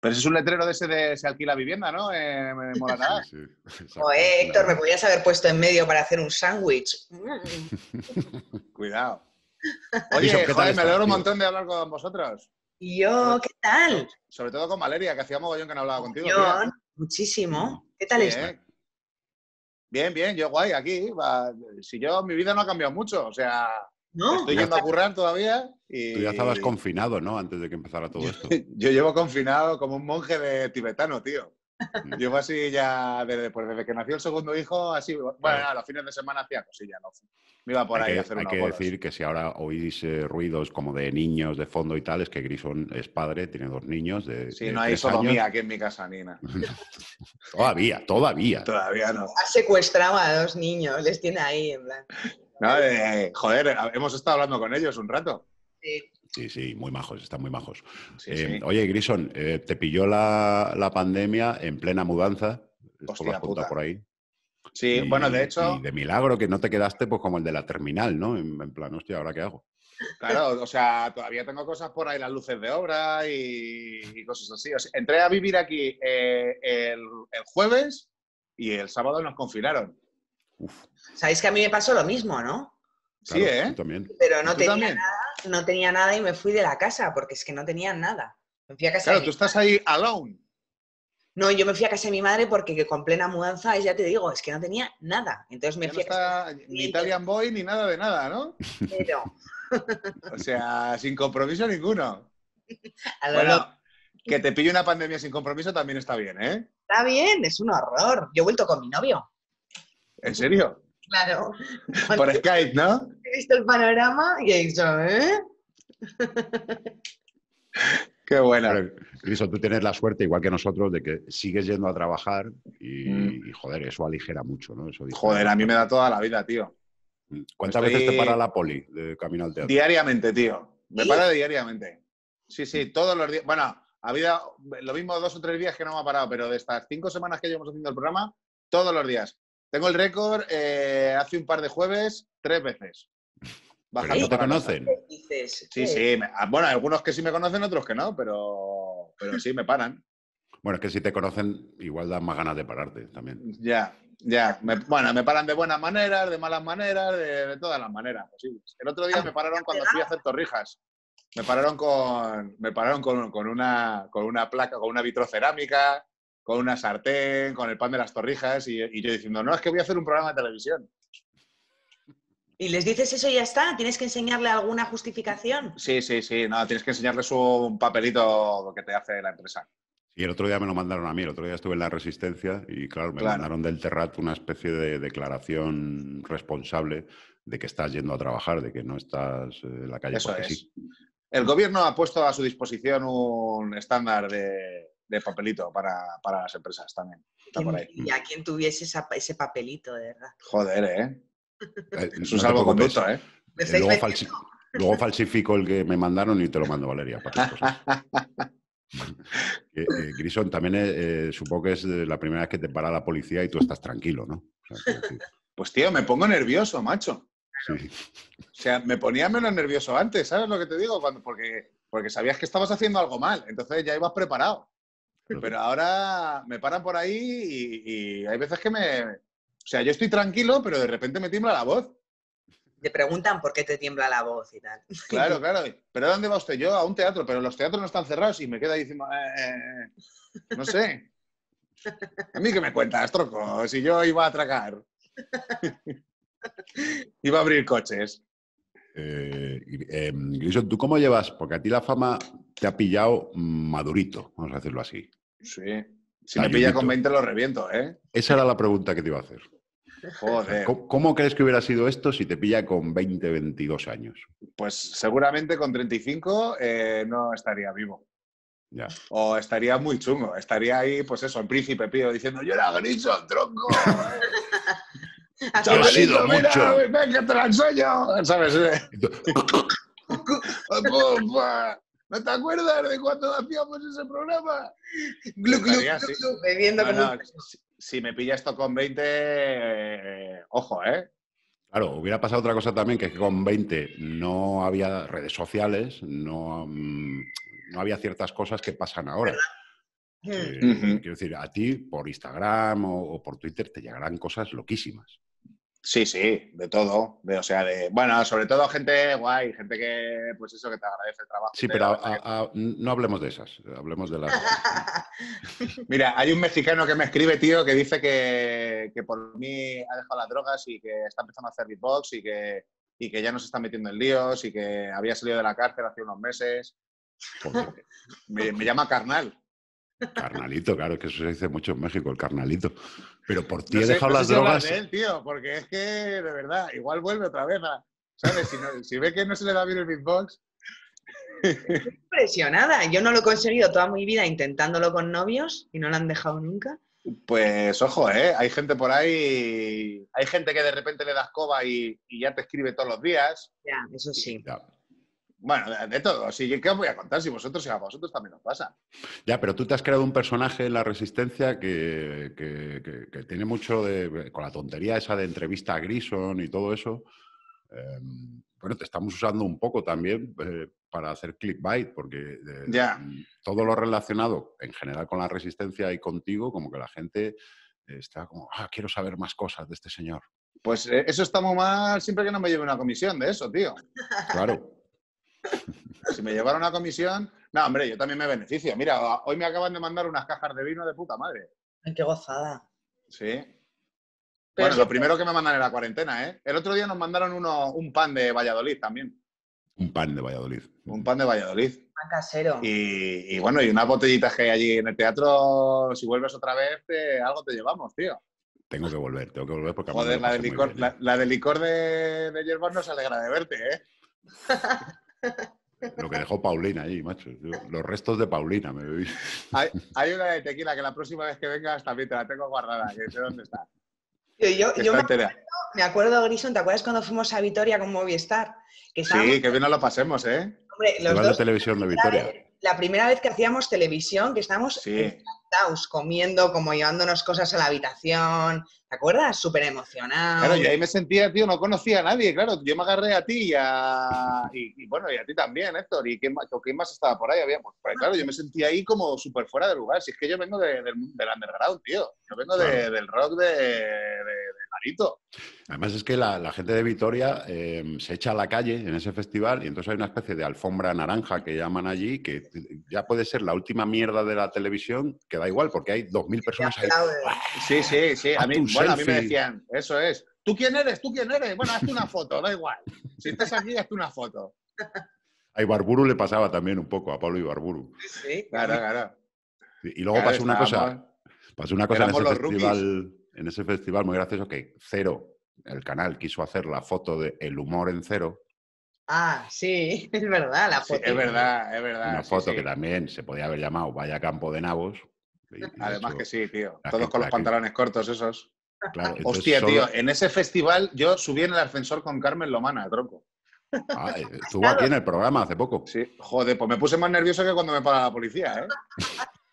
Pero ese es un letrero de ese de se alquila vivienda, ¿no? Eh, me mola nada. Sí, sí. Oye, Héctor, me podías haber puesto en medio para hacer un sándwich. Cuidado. Oye, Grison, joder, me alegro un montón de hablar con vosotros. ¿Y yo? ¿Qué tal? Sobre todo con Valeria, que hacía mogollón que no hablaba contigo. Yo, muchísimo. ¿Qué tal está? Sí, bien, bien, yo guay, aquí. Va. Si yo, mi vida no ha cambiado mucho, o sea, ¿no? Estoy yendo a currar todavía. Y... Tú ya estabas confinado, ¿no? Antes de que empezara todo esto. Yo llevo confinado como un monje de tibetano, tío. Llevo así ya, desde, pues, desde que nació el segundo hijo, así, bueno, a los fines de semana hacía cosillas, ¿no? Me iba por hay ahí que, a hacer unos bolos. Hay que decir que si ahora oís eh, ruidos como de niños de fondo y tal, es que Grison es padre, tiene dos niños de sí, de no hay sodomía aquí en mi casa, Nina. Todavía, todavía. Todavía no. Ha secuestrado a dos niños, les tiene ahí, en plan. No, eh, joder, hemos estado hablando con ellos un rato. Sí. Sí, sí, muy majos, están muy majos. Sí, eh, sí. Oye, Grison, eh, ¿te pilló la, la pandemia en plena mudanza? Hostia puta. Por ahí. Sí, y, bueno, de hecho... Y de milagro que no te quedaste pues como el de la terminal, ¿no? En, en plan, hostia, ¿ahora qué hago? Claro, o sea, todavía tengo cosas por ahí, las luces de obra y, y cosas así. O sea, entré a vivir aquí eh, el, el jueves y el sábado nos confinaron. Uf. Sabéis que a mí me pasó lo mismo, ¿no? Claro, sí, ¿eh? También. Pero no tenía también? nada. No tenía nada y me fui de la casa porque es que no tenían nada. Me fui a casa claro, de tú estás madre. Ahí alone. No, yo me fui a casa de mi madre porque que con plena mudanza, ya te digo, es que no tenía nada. Entonces me ya fui no está a casa ni Italian Boy ni nada de nada, ¿no? Pero. O sea, sin compromiso ninguno. A bueno, no. Que te pille una pandemia sin compromiso también está bien, ¿eh? Está bien, es un horror. Yo he vuelto con mi novio. ¿En serio? Claro. Cuando por Skype, ¿no? He visto el panorama y he dicho, ¿eh? Qué bueno. Grison, tú tienes la suerte, igual que nosotros, de que sigues yendo a trabajar y, mm. y joder, eso aligera mucho, ¿no? Eso dice, joder, a mí me da toda la vida, tío. ¿Cuántas Estoy... veces te para la poli de camino al teatro? Diariamente, tío. Me ¿Sí? para diariamente. Sí, sí, todos los días. Bueno, había lo mismo dos o tres días que no me ha parado, pero de estas cinco semanas que llevamos haciendo el programa, todos los días. Tengo el récord eh, hace un par de jueves, tres veces. Bajando ¿No te conocen? Dices, sí, sí. Me, bueno, algunos que sí me conocen, otros que no, pero, pero sí me paran. Bueno, es que si te conocen, igual dan más ganas de pararte también. Ya, ya. Me, bueno, me paran de buenas maneras, de malas maneras, de, de todas las maneras posibles. El otro día me pararon cuando fui a hacer torrijas. Me pararon con, me pararon con, con, una, con una placa, con una vitrocerámica... con una sartén, con el pan de las torrijas, y, y yo diciendo, no, es que voy a hacer un programa de televisión. ¿Y les dices eso y ya está? ¿Tienes que enseñarle alguna justificación? Sí, sí, sí. No, tienes que enseñarles un papelito que te hace la empresa. Y el otro día me lo mandaron a mí, el otro día estuve en La Resistencia y claro, me claro. mandaron del Terrat una especie de declaración responsable de que estás yendo a trabajar, de que no estás en la calle. Eso porque es. Sí. El gobierno ha puesto a su disposición un estándar de, de papelito para, para las empresas también. Está por ahí. Y a quien tuviese esa, ese papelito, de verdad. Joder, ¿eh? Es un salvoconducto, ¿eh? ¿Me estáis luego, falsi luego falsifico el que me mandaron y te lo mando, Valeria, para tus cosas. eh, eh, Grison, también eh, supongo que es la primera vez que te para la policía y tú estás tranquilo, ¿no? O sea, que... Pues tío, me pongo nervioso, macho. Sí. O sea, me ponía menos nervioso antes, ¿sabes lo que te digo? Cuando, porque, porque sabías que estabas haciendo algo mal, entonces ya ibas preparado. Pero, Pero ahora me paran por ahí y, y hay veces que me... O sea, yo estoy tranquilo, pero de repente me tiembla la voz. Te preguntan por qué te tiembla la voz y tal. Claro, claro. ¿Pero a dónde va usted? Yo a un teatro, pero los teatros no están cerrados y me queda diciendo... Eh, eh, no sé. ¿A mí qué me cuentas, troco? Si yo iba a atracar. Iba a abrir coches. Eh, eh, Grison, ¿tú cómo llevas? Porque a ti la fama te ha pillado madurito, vamos a decirlo así. Sí. Si me pilla con veinte lo reviento, ¿eh? Esa era la pregunta que te iba a hacer. Joder. ¿Cómo, ¿Cómo crees que hubiera sido esto si te pilla con veinte, veintidós años? Pues seguramente con treinta y cinco eh, no estaría vivo. Ya. O estaría muy chungo. Estaría ahí, pues eso, en Príncipe Pío diciendo ¡yo era Grison, tronco! ¡Chavalito, ha sido mira, mucho! ¡Ven que te lo enseño! ¿Sabes? ¿No te acuerdas de cuando hacíamos ese programa? Glu, glu, estaría, glu, glu, bebiendo no, con no, si, si me pilla esto con veinte, eh, ojo, ¿eh? Claro, hubiera pasado otra cosa también, que es que con veinte no había redes sociales, no, no había ciertas cosas que pasan ahora. Eh, uh-huh. Quiero decir, a ti por Instagram o, o por Twitter te llegarán cosas loquísimas. Sí, sí, de todo. De, o sea, de, bueno, sobre todo gente guay, gente que, pues eso, que te agradece el trabajo. Sí, pero a, a, a, no hablemos de esas, hablemos de las... Mira, hay un mexicano que me escribe, tío, que dice que, que por mí ha dejado las drogas y que está empezando a hacer beatbox y que, y que ya no se está metiendo en líos y que había salido de la cárcel hace unos meses. Me, me llama carnal. Carnalito, claro, es que eso se dice mucho en México, el carnalito. Pero por ti no he sé, dejado no las sé drogas. De él, tío, porque es que, de verdad, igual vuelve otra vez, a, ¿sabes? Si, no, si ve que no se le da bien el beatbox. Estoy impresionada. Yo no lo he conseguido toda mi vida intentándolo con novios y no lo han dejado nunca. Pues, ojo, ¿eh? Hay gente por ahí, hay gente que de repente le das coba y, y ya te escribe todos los días. Ya, eso sí. Ya. Bueno, de, de todo. Sí, ¿qué os voy a contar? Si vosotros y a vosotros también os pasa. Ya, pero tú te has creado un personaje en La Resistencia que, que, que, que tiene mucho de... Con la tontería esa de entrevista a Grison y todo eso. Eh, bueno, te estamos usando un poco también eh, para hacer clickbait, porque eh, ya. todo lo relacionado en general con La Resistencia y contigo, como que la gente está como, ah, quiero saber más cosas de este señor. Pues eh, eso está muy mal siempre que no me lleve una comisión de eso, tío. Claro. Si me llevaron a comisión... No, hombre, yo también me beneficio. Mira, hoy me acaban de mandar unas cajas de vino de puta madre. Ay, qué gozada. Sí. Pero bueno, lo primero que me mandan en la cuarentena, ¿eh? El otro día nos mandaron uno, un pan de Valladolid también. Un pan de Valladolid. Un pan de Valladolid. Pan casero. Y, y bueno, y unas botellitas que hay allí en el teatro, si vuelves otra vez, te, algo te llevamos, tío. Tengo que volver, tengo que volver porque... Joder, la de, licor, bien, la, la de licor de, de hierbas nos alegra de verte, ¿eh? Lo que dejó Paulina ahí, macho. Los restos de Paulina me bebí. Hay, hay una de tequila que la próxima vez que vengas también te la tengo guardada, que sé dónde está. Yo, yo me, acuerdo, me acuerdo, Grison, ¿te acuerdas cuando fuimos a Vitoria con Movistar? Que sí, que bien nos lo pasemos, ¿eh? Hombre, los dos, la televisión de Vitoria. Vez, la primera vez que hacíamos televisión, que estábamos sí. encantados, comiendo, como llevándonos cosas a la habitación. ¿Te acuerdas? Súper emocionado. Claro, yo ahí me sentía, tío, no conocía a nadie, claro. Yo me agarré a ti y a... Y, y bueno, y a ti también, Héctor. ¿Y quién más, quién más estaba por ahí? Había, pues, claro, yo me sentía ahí como súper fuera de lugar. Si es que yo vengo de, del, del underground, tío. Yo vengo de, del rock de, de, de hermanito. Además es que la, la gente de Vitoria eh, se echa a la calle en ese festival y entonces hay una especie de alfombra naranja que llaman allí, que ya puede ser la última mierda de la televisión, que da igual, porque hay dos mil personas ahí. Sí, sí, sí. A mí, bueno, a mí me decían, eso es. ¿Tú quién eres? ¿Tú quién eres? Bueno, hazte una foto, da igual. Si estás aquí, hazte una foto. A Ibarburu le pasaba también un poco, a Pablo Ibarburu. Sí, claro, claro. Y luego claro, pasó una cosa... Pasó una cosa en ese, festival, en ese festival muy gracioso, que Cero, el canal, quiso hacer la foto de El Humor en Cero. Ah, sí, es verdad, la foto. Sí, es verdad, es verdad. Una sí, foto sí. que también se podía haber llamado Vaya Campo de Nabos. Y, y Además eso, que sí, tío. Todos gente, con los pantalones gente. cortos esos. Claro, Hostia, solo... tío, en ese festival yo subí en el ascensor con Carmen Lomana, tronco. Ah, estuvo aquí en el programa hace poco. Sí, joder, pues me puse más nervioso que cuando me paraba la policía, ¿eh?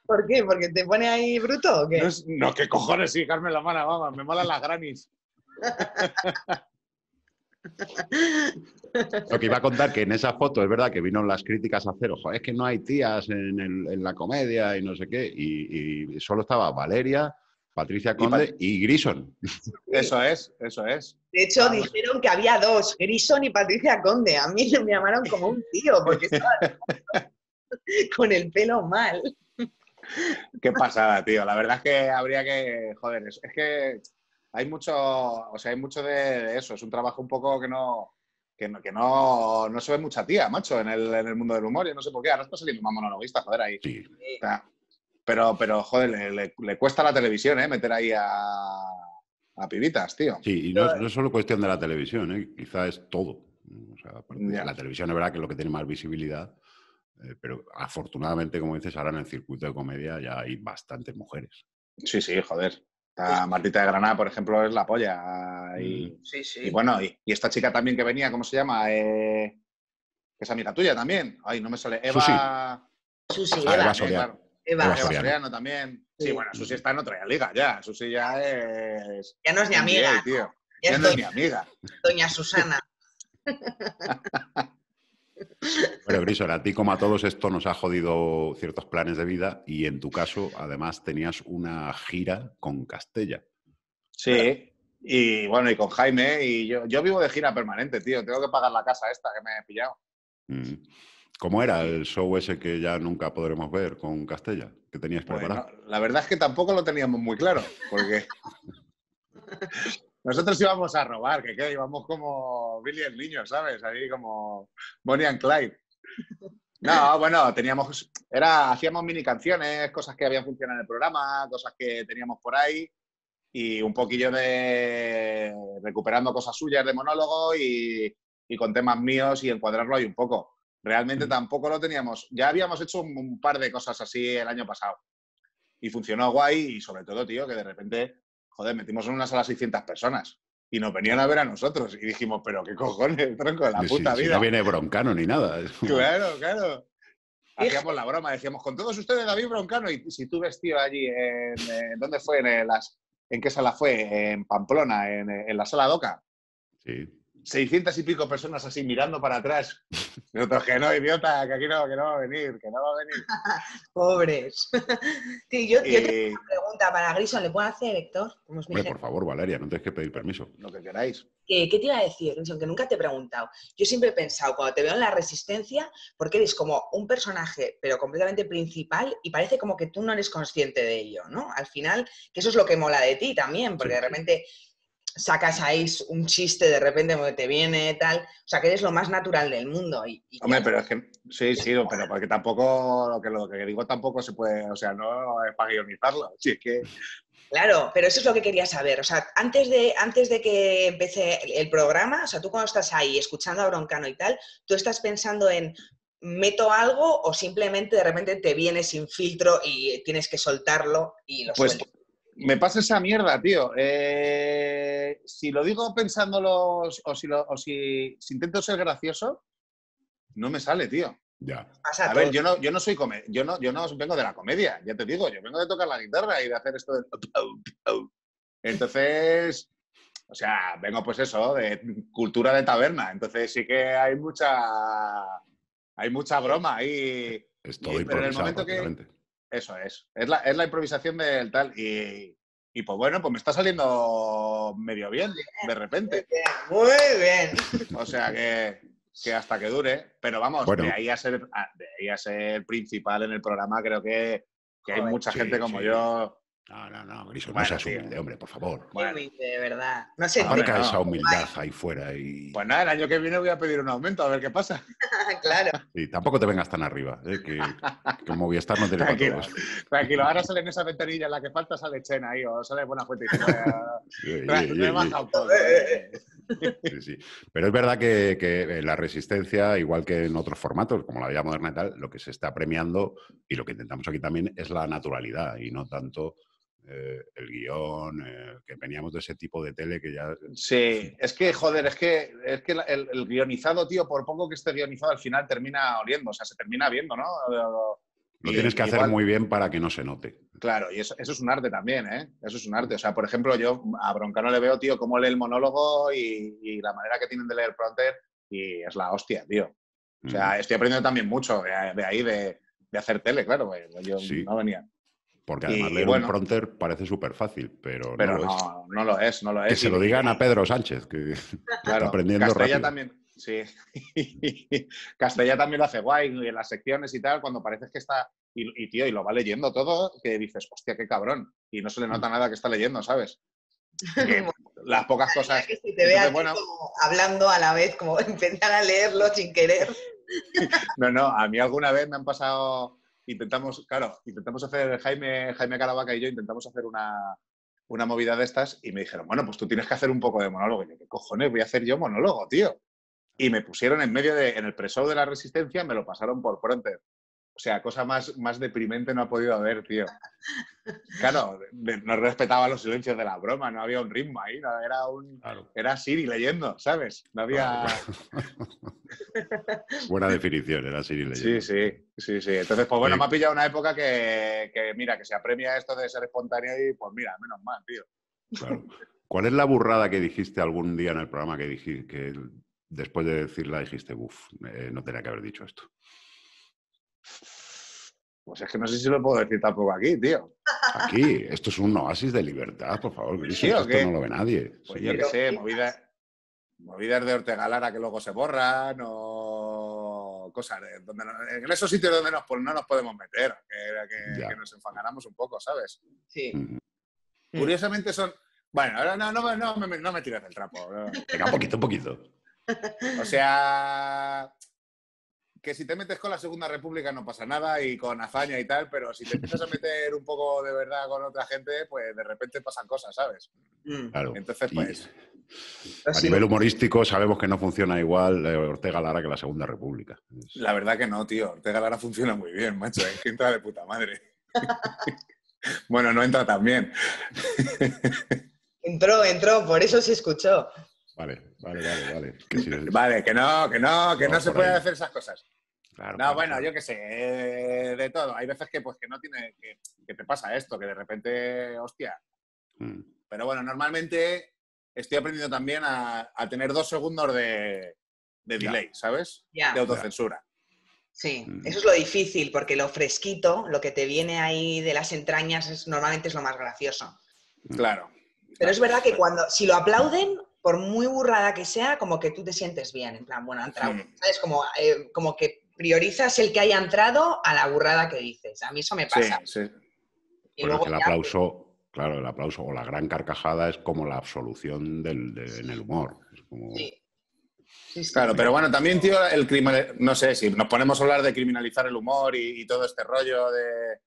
¿Por qué? ¿Porque te pone ahí bruto o qué? No, es, no ¿qué cojones? Sí, Carmen la mala, mamá, me malan las granis. Lo que iba a contar, que en esa foto es verdad que vino las críticas a Cero. Joder, es que no hay tías en, el, en la comedia y no sé qué. Y, y solo estaba Valeria, Patricia Conde y, Pat y Grison. Eso es, eso es. De hecho, Vamos. dijeron que había dos, Grison y Patricia Conde. A mí me llamaron como un tío porque estaba con el pelo mal. Qué pasada, tío. La verdad es que habría que... Joder, es que hay mucho... O sea, hay mucho de, de eso. Es un trabajo un poco que no... Que no, que no, no se ve mucha tía, macho, en el, en el mundo del humor. Yo no sé por qué. Ahora está saliendo más monologuista, joder, ahí. Sí. O sea, pero, pero, joder, le, le, le cuesta a la televisión, ¿eh? Meter ahí a, a pibitas, tío. Sí, y no, no es solo cuestión de la televisión, ¿eh? Quizá es todo. O sea, yeah. La televisión es verdad que es lo que tiene más visibilidad. Pero afortunadamente, como dices, ahora en el circuito de comedia ya hay bastantes mujeres. Sí, sí, joder. Esta Martita de Granada, por ejemplo, es la polla. Y, sí, sí. Y bueno, y, y esta chica también que venía, ¿cómo se llama? Eh, que es amiga tuya también. Ay, no me sale. Eva... Susi. Susi, ah, Eva, Eva, Soriano. Eva. Eva Soriano también. Sí, sí, bueno, Susi está en otra liga ya. Susi ya es... Ya no es mi amiga. N B A, tío. Ya, ya no es mi amiga. Doña Susana. Bueno, Grison, a ti como a todos esto nos ha jodido ciertos planes de vida y en tu caso, además, tenías una gira con Castella. Sí, ¿verdad? Y bueno, y con Jaime, y yo, yo vivo de gira permanente, tío. Tengo que pagar la casa esta que me he pillado. ¿Cómo era el show ese que ya nunca podremos ver con Castella? ¿Qué tenías preparado? Bueno, la verdad es que tampoco lo teníamos muy claro, porque... Nosotros íbamos a robar, que qué, íbamos como Billy el niño, ¿sabes? Ahí como Bonnie and Clyde. No, bueno, teníamos, era, hacíamos mini canciones, cosas que habían funcionado en el programa, cosas que teníamos por ahí, y un poquillo de recuperando cosas suyas de monólogo y, y con temas míos y encuadrarlo ahí un poco. Realmente tampoco lo teníamos. Ya habíamos hecho un, un par de cosas así el año pasado. Y funcionó guay y sobre todo, tío, que de repente... Joder, metimos en una sala seiscientas personas y nos venían a ver a nosotros. Y dijimos, pero qué cojones, tronco, de la sí, puta sí, vida. No viene Broncano ni nada. Claro, claro. Hacíamos la broma, decíamos, con todos ustedes David Broncano. Y si tú ves, tío, allí, en, en, ¿dónde fue? En, las, ¿En qué sala fue? En Pamplona, en, en la sala Doca. Sí. seiscientas y pico personas así mirando para atrás. Nosotros, que no, idiota, que aquí no, que no va a venir, que no va a venir. Pobres. Sí, yo, y... yo tengo una pregunta para Grison. ¿Le puedo hacer, Héctor? Hombre, por favor, Valeria, no tienes que pedir permiso. Lo que queráis. ¿Qué, qué te iba a decir, Grison? Que nunca te he preguntado. Yo siempre he pensado, cuando te veo en La Resistencia, porque eres como un personaje, pero completamente principal, y parece como que tú no eres consciente de ello, ¿no? Al final, que eso es lo que mola de ti también, porque sí. de repente... sacas ahí un chiste de repente porque te viene tal, o sea que eres lo más natural del mundo. Y, y Hombre, ya... pero es que sí, sí, pero porque tampoco lo que, lo que digo tampoco se puede, o sea, no es para guionizarlo, sí, es que... Claro, pero eso es lo que quería saber, o sea, antes de, antes de que empecé el programa, o sea, tú cuando estás ahí escuchando a Broncano y tal, tú estás pensando en... ¿meto algo o simplemente de repente te viene sin filtro y tienes que soltarlo y lo pues... sueltas? Me pasa esa mierda, tío. Eh, si lo digo pensándolo o, si, lo, o si, si intento ser gracioso, no me sale, tío. Ya. A ver, yo no, yo no soy come, yo no, yo no vengo de la comedia, ya te digo, yo vengo de tocar la guitarra y de hacer esto de... Entonces, o sea, vengo pues eso, de cultura de taberna. Entonces sí que hay mucha, hay mucha broma ahí. Es todo improvisado, prácticamente. Eso es. Es la, es la improvisación del tal. Y, Y pues bueno, pues me está saliendo medio bien, de repente. Muy bien. O sea que, que hasta que dure. Pero vamos, bueno. de, ahí a ser, de ahí a ser principal en el programa, creo que, que hay Joder, mucha sí, gente como sí. yo... No, no, no, Grison, bueno, no seas humilde, tío. hombre, por favor. Bueno. De verdad. No sé, Abarca no. esa humildad ahí fuera. Y... Pues nada, el año que viene voy a pedir un aumento, a ver qué pasa. Claro. Y tampoco te vengas tan arriba, ¿eh? que, que Movistar no te le Tranquilo, tranquilo. Ahora sale en esa ventanilla en la que falta, sale Chena ahí, o sale Buena Fuente. Me he bajado todo. Sí, sí. Pero es verdad que, que la resistencia, igual que en otros formatos, como la vida moderna y tal, lo que se está premiando y lo que intentamos aquí también es la naturalidad y no tanto eh, el guión, eh, que veníamos de ese tipo de tele que ya... Sí, es que, joder, es que, es que el, el guionizado, tío, por poco que esté guionizado, al final termina oliendo, o sea, se termina viendo, ¿no? Lo, lo y, tienes que igual... hacer muy bien para que no se note. Claro, y eso, eso es un arte también, ¿eh? Eso es un arte. O sea, por ejemplo, yo a Broncano le veo, tío, cómo lee el monólogo y, y la manera que tienen de leer Prompter y es la hostia, tío. O sea, mm. estoy aprendiendo también mucho de, de ahí, de, de hacer tele, claro. Yo sí. no venía. Porque además y, leer bueno, un Prompter parece súper fácil, pero, pero no lo no, es. Pero no lo es, no lo es. Que se lo digan a Pedro Sánchez, que claro, está aprendiendo Castella rápido. También, sí. Castella también lo hace guay, y en las secciones y tal, cuando parece que está... Y, y, tío, y lo va leyendo todo, que dices, hostia, qué cabrón. Y no se le nota nada que está leyendo, ¿sabes? Que las pocas cosas... Que si te veas bueno, como hablando a la vez, como empezar a leerlo sin querer. No, no, a mí alguna vez me han pasado... Intentamos, claro, intentamos hacer... Jaime, Jaime Caravaca y yo intentamos hacer una, una movida de estas y me dijeron, bueno, pues tú tienes que hacer un poco de monólogo. Y yo, ¿qué cojones voy a hacer yo monólogo, tío? Y me pusieron en medio de... En el pre-show de La Resistencia me lo pasaron por Prompter. O sea, cosa más, más deprimente no ha podido haber, tío. Claro, de, no respetaba los silencios de la broma, no había un ritmo ahí, no, era un claro. era Siri leyendo, ¿sabes? No había... Buena definición, era Siri leyendo. Sí, sí, sí, sí. Entonces, pues bueno, sí. me ha pillado una época que, que, mira, que se apremia esto de ser espontáneo y pues mira, menos mal, tío. Claro. ¿Cuál es la burrada que dijiste algún día en el programa que dijiste, que después de decirla dijiste, uff, eh, no tenía que haber dicho esto? Pues es que no sé si lo puedo decir tampoco aquí, tío. Aquí, esto es un oasis de libertad, por favor. Grison, ¿Sí, esto qué? no lo ve nadie. Pues sí, yo qué sé, movidas, movidas de Ortega Lara que luego se borran o cosas donde no, en esos sitios donde nos, no nos podemos meter, que, que, que nos enfangáramos un poco, ¿sabes? Sí. Mm. Curiosamente son... Bueno, ahora no, no, no, no, me, no me tires del trapo. No. Venga, un poquito, un poquito. O sea... que si te metes con la Segunda República no pasa nada y con hazaña y tal, pero si te empiezas a meter un poco de verdad con otra gente, pues de repente pasan cosas, ¿sabes? Claro. Entonces, pues... Y a nivel humorístico sabemos que no funciona igual Ortega Lara que la Segunda República. La verdad que no, tío. Ortega Lara funciona muy bien, macho. Es que entra de puta madre. Bueno, no entra tan bien. Entró, entró. Por eso se escuchó. Vale, vale, vale. Vale, que, si les... vale, que no, que no, que no, no se pueden hacer esas cosas. Claro, no, bueno, yo qué sé, de todo. Hay veces que, pues, que no tiene, que, que te pasa esto, que de repente, hostia. Mm. Pero bueno, normalmente estoy aprendiendo también a, a tener dos segundos de, de delay, ya. ¿sabes? Ya. De autocensura. Ya. Sí, mm. eso es lo difícil, porque lo fresquito, lo que te viene ahí de las entrañas, es, normalmente es lo más gracioso. Mm. Claro. Pero claro, es verdad que cuando, si lo aplauden, por muy burrada que sea, como que tú te sientes bien, en plan, bueno, ha entrado, sí. ¿sabes? Como, eh, como que... priorizas el que haya entrado a la burrada que dices. A mí eso me pasa. Sí, sí. Y bueno, luego el aplauso, ya... claro, el aplauso o la gran carcajada es como la absolución del, de, sí. en el humor. Es como... sí. Sí, sí. Claro, pero bueno, también, tío, el criminal... no sé, si nos ponemos a hablar de criminalizar el humor y, y todo este rollo de...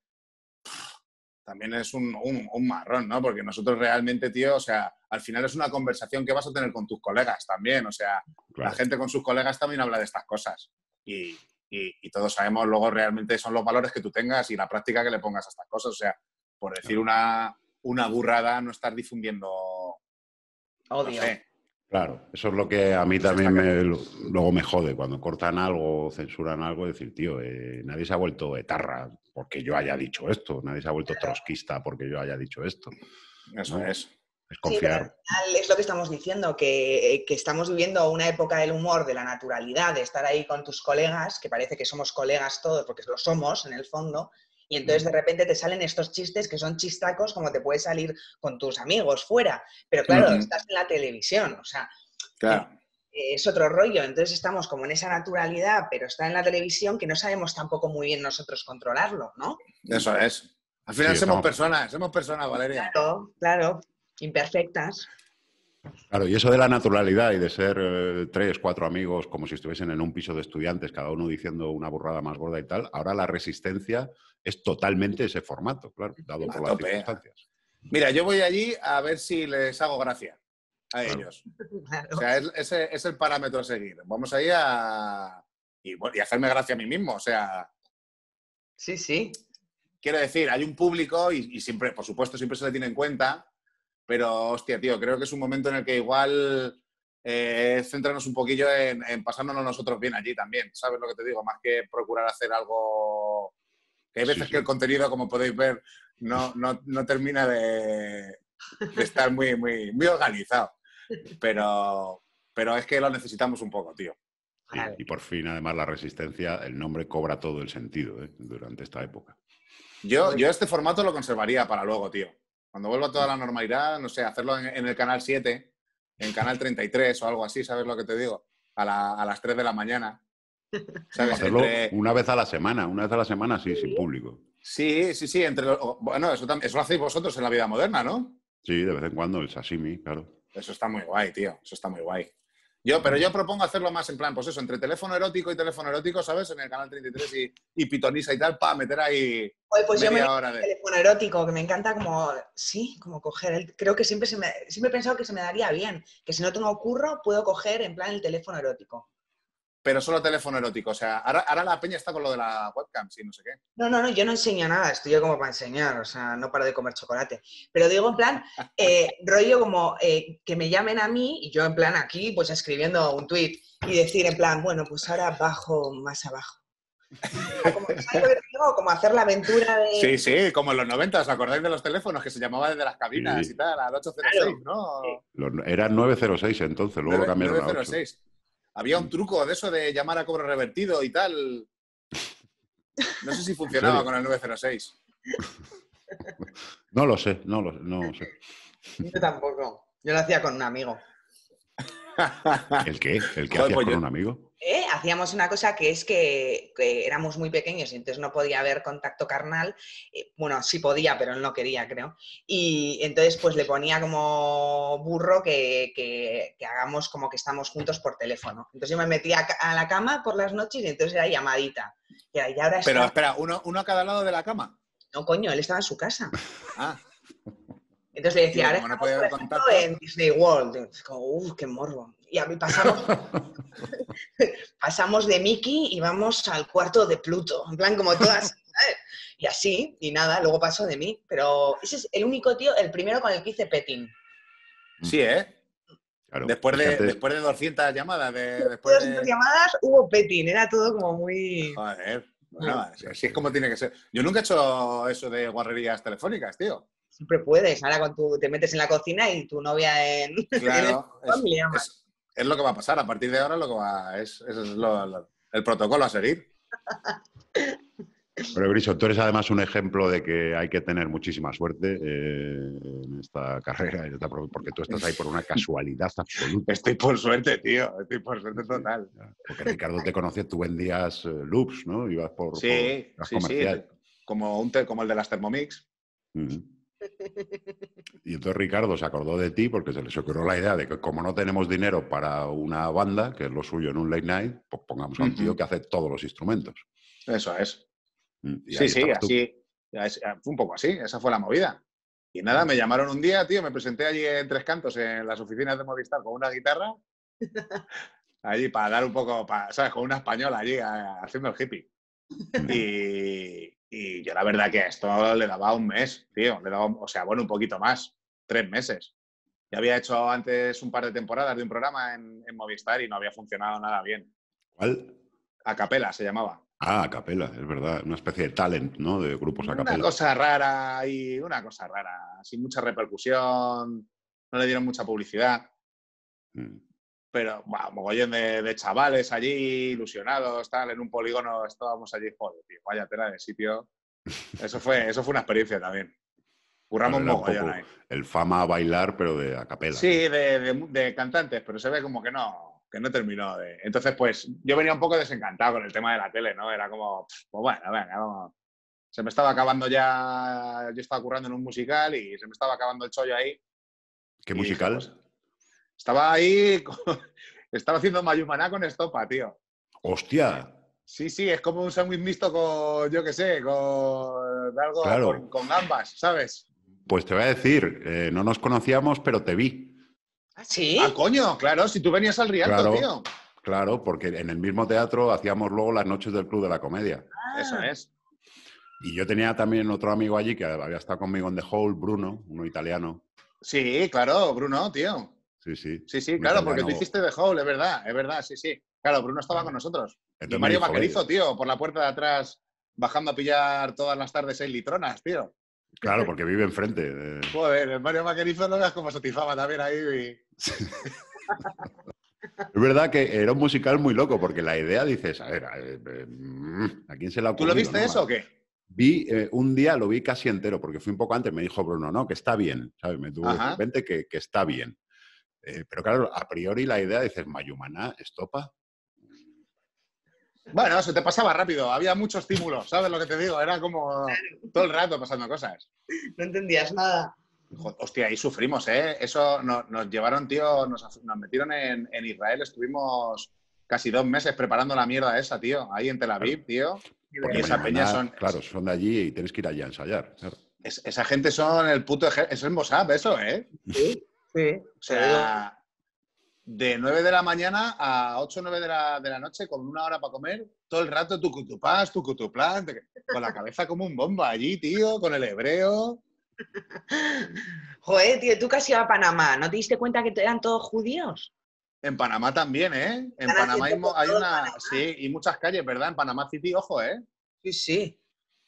También es un, un, un marrón, ¿no? Porque nosotros realmente, tío, o sea, al final es una conversación que vas a tener con tus colegas también. O sea, claro. la gente con sus colegas también habla de estas cosas. Y... Y, y todos sabemos luego realmente son los valores que tú tengas y la práctica que le pongas a estas cosas. O sea, por decir una, una burrada, no estar difundiendo odio. No sé. Claro, eso es lo que a mí también me, luego me jode. Cuando cortan algo, censuran algo, decir, tío, eh, nadie se ha vuelto etarra porque yo haya dicho esto. Nadie se ha vuelto trotskista porque yo haya dicho esto. Eso ¿no? es. Es confiar. Sí, pero al final es lo que estamos diciendo, que, que estamos viviendo una época del humor, de la naturalidad, de estar ahí con tus colegas, que parece que somos colegas todos, porque lo somos en el fondo, Y entonces de repente te salen estos chistes que son chistacos como te puede salir con tus amigos fuera. Pero claro, uh-huh. estás en la televisión, o sea, claro. es otro rollo. Entonces estamos como en esa naturalidad, pero está en la televisión que no sabemos tampoco muy bien nosotros controlarlo, ¿no? Eso es. Al final sí, somos estamos... personas, somos personas, Valeria. Claro, claro, imperfectas. Claro, y eso de la naturalidad y de ser eh, tres, cuatro amigos como si estuviesen en un piso de estudiantes, cada uno diciendo una burrada más gorda y tal, ahora La Resistencia es totalmente ese formato, claro, dado por las circunstancias. Mira, yo voy allí a ver si les hago gracia a claro. ellos. Claro. O sea, es, es, es el parámetro a seguir. Vamos ahí a... Y, y hacerme gracia a mí mismo, o sea... Sí, sí. Quiero decir, hay un público y, y siempre, por supuesto, siempre se le tiene en cuenta. Pero, hostia, tío, creo que es un momento en el que igual eh, centrarnos un poquillo en, en pasándonos nosotros bien allí también. ¿Sabes lo que te digo? Más que procurar hacer algo... Que hay veces sí, sí. que el contenido, como podéis ver, no, no, no termina de, de estar muy, muy, muy organizado. Pero, pero es que lo necesitamos un poco, tío. Y, y por fin, además, La Resistencia, el nombre cobra todo el sentido, ¿eh? Durante esta época. Yo, yo este formato lo conservaría para luego, tío. Cuando vuelva toda la normalidad, no sé, hacerlo en, en el Canal siete, en Canal treinta y tres o algo así, ¿sabes lo que te digo? A, la, a las tres de la mañana. ¿Sabes? Hacerlo entre... una vez a la semana, una vez a la semana, sí, sí. sin público. Sí, sí, sí. Entre los... Bueno, eso, eso lo hacéis vosotros en la vida moderna, ¿no? Sí, de vez en cuando, el sashimi, claro. Eso está muy guay, tío, eso está muy guay. Yo, pero yo propongo hacerlo más en plan, pues eso, entre teléfono erótico y teléfono erótico, ¿sabes? En el Canal treinta y tres y, y Pitonisa y tal, para meter ahí Oye, pues media yo me hora de... teléfono erótico, que me encanta como, sí, como coger, el... creo que siempre, se me... siempre he pensado que se me daría bien, que si no tengo curro, puedo coger en plan el teléfono erótico. Pero solo teléfono erótico, o sea, ahora, ahora la peña está con lo de la webcam, sí, no sé qué. No, no, no, yo no enseño nada, estoy yo como para enseñar, o sea, no paro de comer chocolate. Pero digo en plan, eh, rollo como eh, que me llamen a mí y yo en plan aquí, pues escribiendo un tuit y decir en plan, bueno, pues ahora bajo más abajo. Como, digo, como hacer la aventura de... Sí, sí, como en los noventa, ¿os acordáis de los teléfonos que se llamaba desde las cabinas sí. y tal, al ocho cero seis, claro. ¿no? Sí. Era nueve cero seis entonces, luego cambiaron a nueve cero seis. Había un truco de eso de llamar a cobro revertido y tal. No sé si funcionaba con el nueve cero seis. No lo sé, no lo no sé. Yo tampoco. Yo lo hacía con un amigo. ¿El qué? ¿El qué hacías con un amigo? ¿Eh? Hacíamos una cosa que es que, que éramos muy pequeños y entonces no podía haber contacto carnal. Eh, bueno, sí podía, pero él no quería, creo. Y entonces pues le ponía como burro que, que, que hagamos como que estamos juntos por teléfono. Entonces yo me metía a la cama por las noches y entonces era llamadita. Y ahora está... Pero espera, ¿uno, uno a cada lado de la cama? No, coño, él estaba en su casa. Ah. Entonces le decía, ahora estamos, por ejemplo, en Disney World. Como, uff, qué morbo. Y a mí pasamos, pasamos de Mickey y vamos al cuarto de Pluto. En plan, como todas. ¿Sabes? Y así, y nada, luego pasó de mí. Pero ese es el único tío, el primero con el que hice petting. Sí, ¿eh? Claro, después, de, después de doscientas llamadas. De, después de doscientas llamadas hubo petting. Era todo como muy... Joder. Bueno, así sí, sí. es como tiene que ser. Yo nunca he hecho eso de guarrerías telefónicas, tío. Siempre puedes. Ahora con tu, te metes en la cocina y tu novia en... Claro, en el... es, es, es lo que va a pasar. A partir de ahora lo que va, es, es lo, lo, el protocolo a seguir. Pero Grison, tú eres además un ejemplo de que hay que tener muchísima suerte eh, en esta carrera, en esta, porque tú estás ahí por una casualidad absoluta. Estoy por suerte, tío. Estoy por suerte total. Porque Ricardo te conoce, tú vendías eh, loops, ¿no? Ibas por, sí, por las sí, comerciales. Sí. Como, un te, como el de las Thermomix. Mm-hmm. Y entonces Ricardo se acordó de ti porque se les ocurrió la idea de que como no tenemos dinero para una banda, que es lo suyo en un late night, pues pongamos a un tío que hace todos los instrumentos. Eso es. Y sí, sí, así. Fue un poco así, esa fue la movida. Y nada, me llamaron un día, tío, me presenté allí en Tres Cantos, en las oficinas de Movistar, con una guitarra, allí para dar un poco, para, ¿sabes? Con una española allí, haciendo el hippie. Y... Y yo la verdad que a esto le daba un mes, tío. Le daba, o sea, bueno, un poquito más. Tres meses. Ya había hecho antes un par de temporadas de un programa en, en Movistar y no había funcionado nada bien. ¿Cuál? A Capela se llamaba. Ah, A Capela, es verdad. Una especie de talent, ¿no? De grupos a capela. Una cosa rara y una cosa rara. Sin mucha repercusión. No le dieron mucha publicidad. Mm. Pero, bueno, mogollón de, de chavales allí, ilusionados, tal, en un polígono estábamos allí, joder, tío, vaya tela de sitio. Eso fue, eso fue una experiencia también. Curramos mogollón ahí. El fama a bailar, pero de a capela. Sí, ¿eh? de, de, de cantantes, pero se ve como que no, que no terminó. De... Entonces, pues, yo venía un poco desencantado con el tema de la tele, ¿no? Era como, pues bueno, venga, vamos. Se me estaba acabando ya... Yo estaba currando en un musical y se me estaba acabando el chollo ahí. ¿Qué musical? Pues, estaba ahí... Con... Estaba haciendo Mayumana con estopa, tío. ¡Hostia! Sí, sí, es como un sándwich mixto con, yo qué sé, con algo, claro. con, con gambas, ¿sabes? Pues te voy a decir, eh, no nos conocíamos, pero te vi. ¿Ah, sí? ¡Ah, coño! Claro, si tú venías al Rialto, claro, tío. Claro, porque en el mismo teatro hacíamos luego las noches del Club de la Comedia. Ah. Eso es. Y yo tenía también otro amigo allí que había estado conmigo en The Hole, Bruno, uno italiano. Sí, claro, Bruno, tío. Sí, sí. Sí, sí, claro, porque tú hiciste The Hole, es verdad, es verdad, sí, sí. Claro, Bruno estaba con nosotros. Entonces, y Mario Vaquerizo, tío, por la puerta de atrás, bajando a pillar todas las tardes seis litronas, tío. Claro, porque vive enfrente. De... Joder, el Mario Vaquerizo no veas cómo satisfaba también ahí. Y... Sí. Es verdad que era un musical muy loco, porque la idea dices, a ver, a, ver, ¿a quién se la ocurrió? ¿Tú lo viste, no, eso o qué? Vi, eh, un día lo vi casi entero, porque fui un poco antes, me dijo Bruno, no, que está bien, ¿sabes? Me tuvo de repente que, que está bien. Eh, pero claro, a priori la idea dices, Mayumana, estopa. Bueno, se te pasaba rápido. Había mucho estímulo, ¿sabes lo que te digo? Era como todo el rato pasando cosas. No entendías nada. Hostia, ahí sufrimos, ¿eh? Eso nos, nos llevaron, tío, nos, nos metieron en, en Israel. Estuvimos casi dos meses preparando la mierda esa, tío. Ahí en Tel Aviv, tío. Porque esas peñas son... Claro, son de allí y tienes que ir allá a ensayar. Claro. Es, esa gente son el puto... Eso es en WhatsApp, eso, ¿eh? Sí, sí. O sea... De nueve de la mañana a ocho o nueve de la, de la noche, con una hora para comer, todo el rato tu cutupás, tu cutuplán, con la cabeza como un bomba allí, tío, con el hebreo. Joder, tío, tú casi ibas a Panamá, ¿no te diste cuenta que eran todos judíos? En Panamá también, ¿eh? En Panamá hay, hay una... Panamá. Sí, y muchas calles, ¿verdad? En Panamá City, ojo, ¿eh? Sí, sí.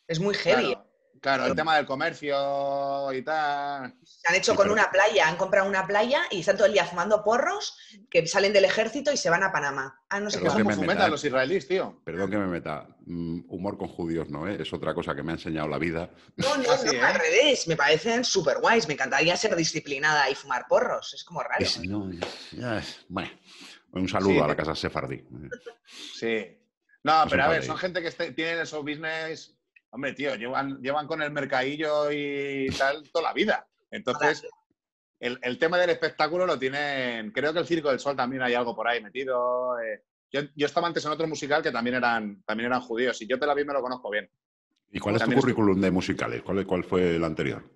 Es muy heavy. Claro. Claro, el tema del comercio y tal. Se han hecho sí, con pero... una playa, han comprado una playa y están todo el día fumando porros que salen del ejército y se van a Panamá. Ah, no sé cómo me fumetan eh. los israelíes, tío. Perdón que me meta. Humor con judíos, ¿no? ¿Eh? Es otra cosa que me ha enseñado la vida. No, no, sí, no, ¿eh? Al revés. Me parecen súper guays. Me encantaría ser disciplinada y fumar porros. Es como raro. Es, no, es, es... Bueno, un saludo sí, a la casa sefardí. Sí. No, no pero a ver, son gente que tienen esos business... Hombre, tío, llevan, llevan con el mercadillo y tal toda la vida. Entonces, el, el tema del espectáculo lo tienen... Creo que el Circo del Sol también hay algo por ahí metido. Eh, yo, yo estaba antes en otro musical que también eran, también eran judíos. Y yo Tel Aviv me lo conozco bien. ¿Y cuál es también tu currículum estuve... de musicales? ¿Cuál, cuál fue el anterior?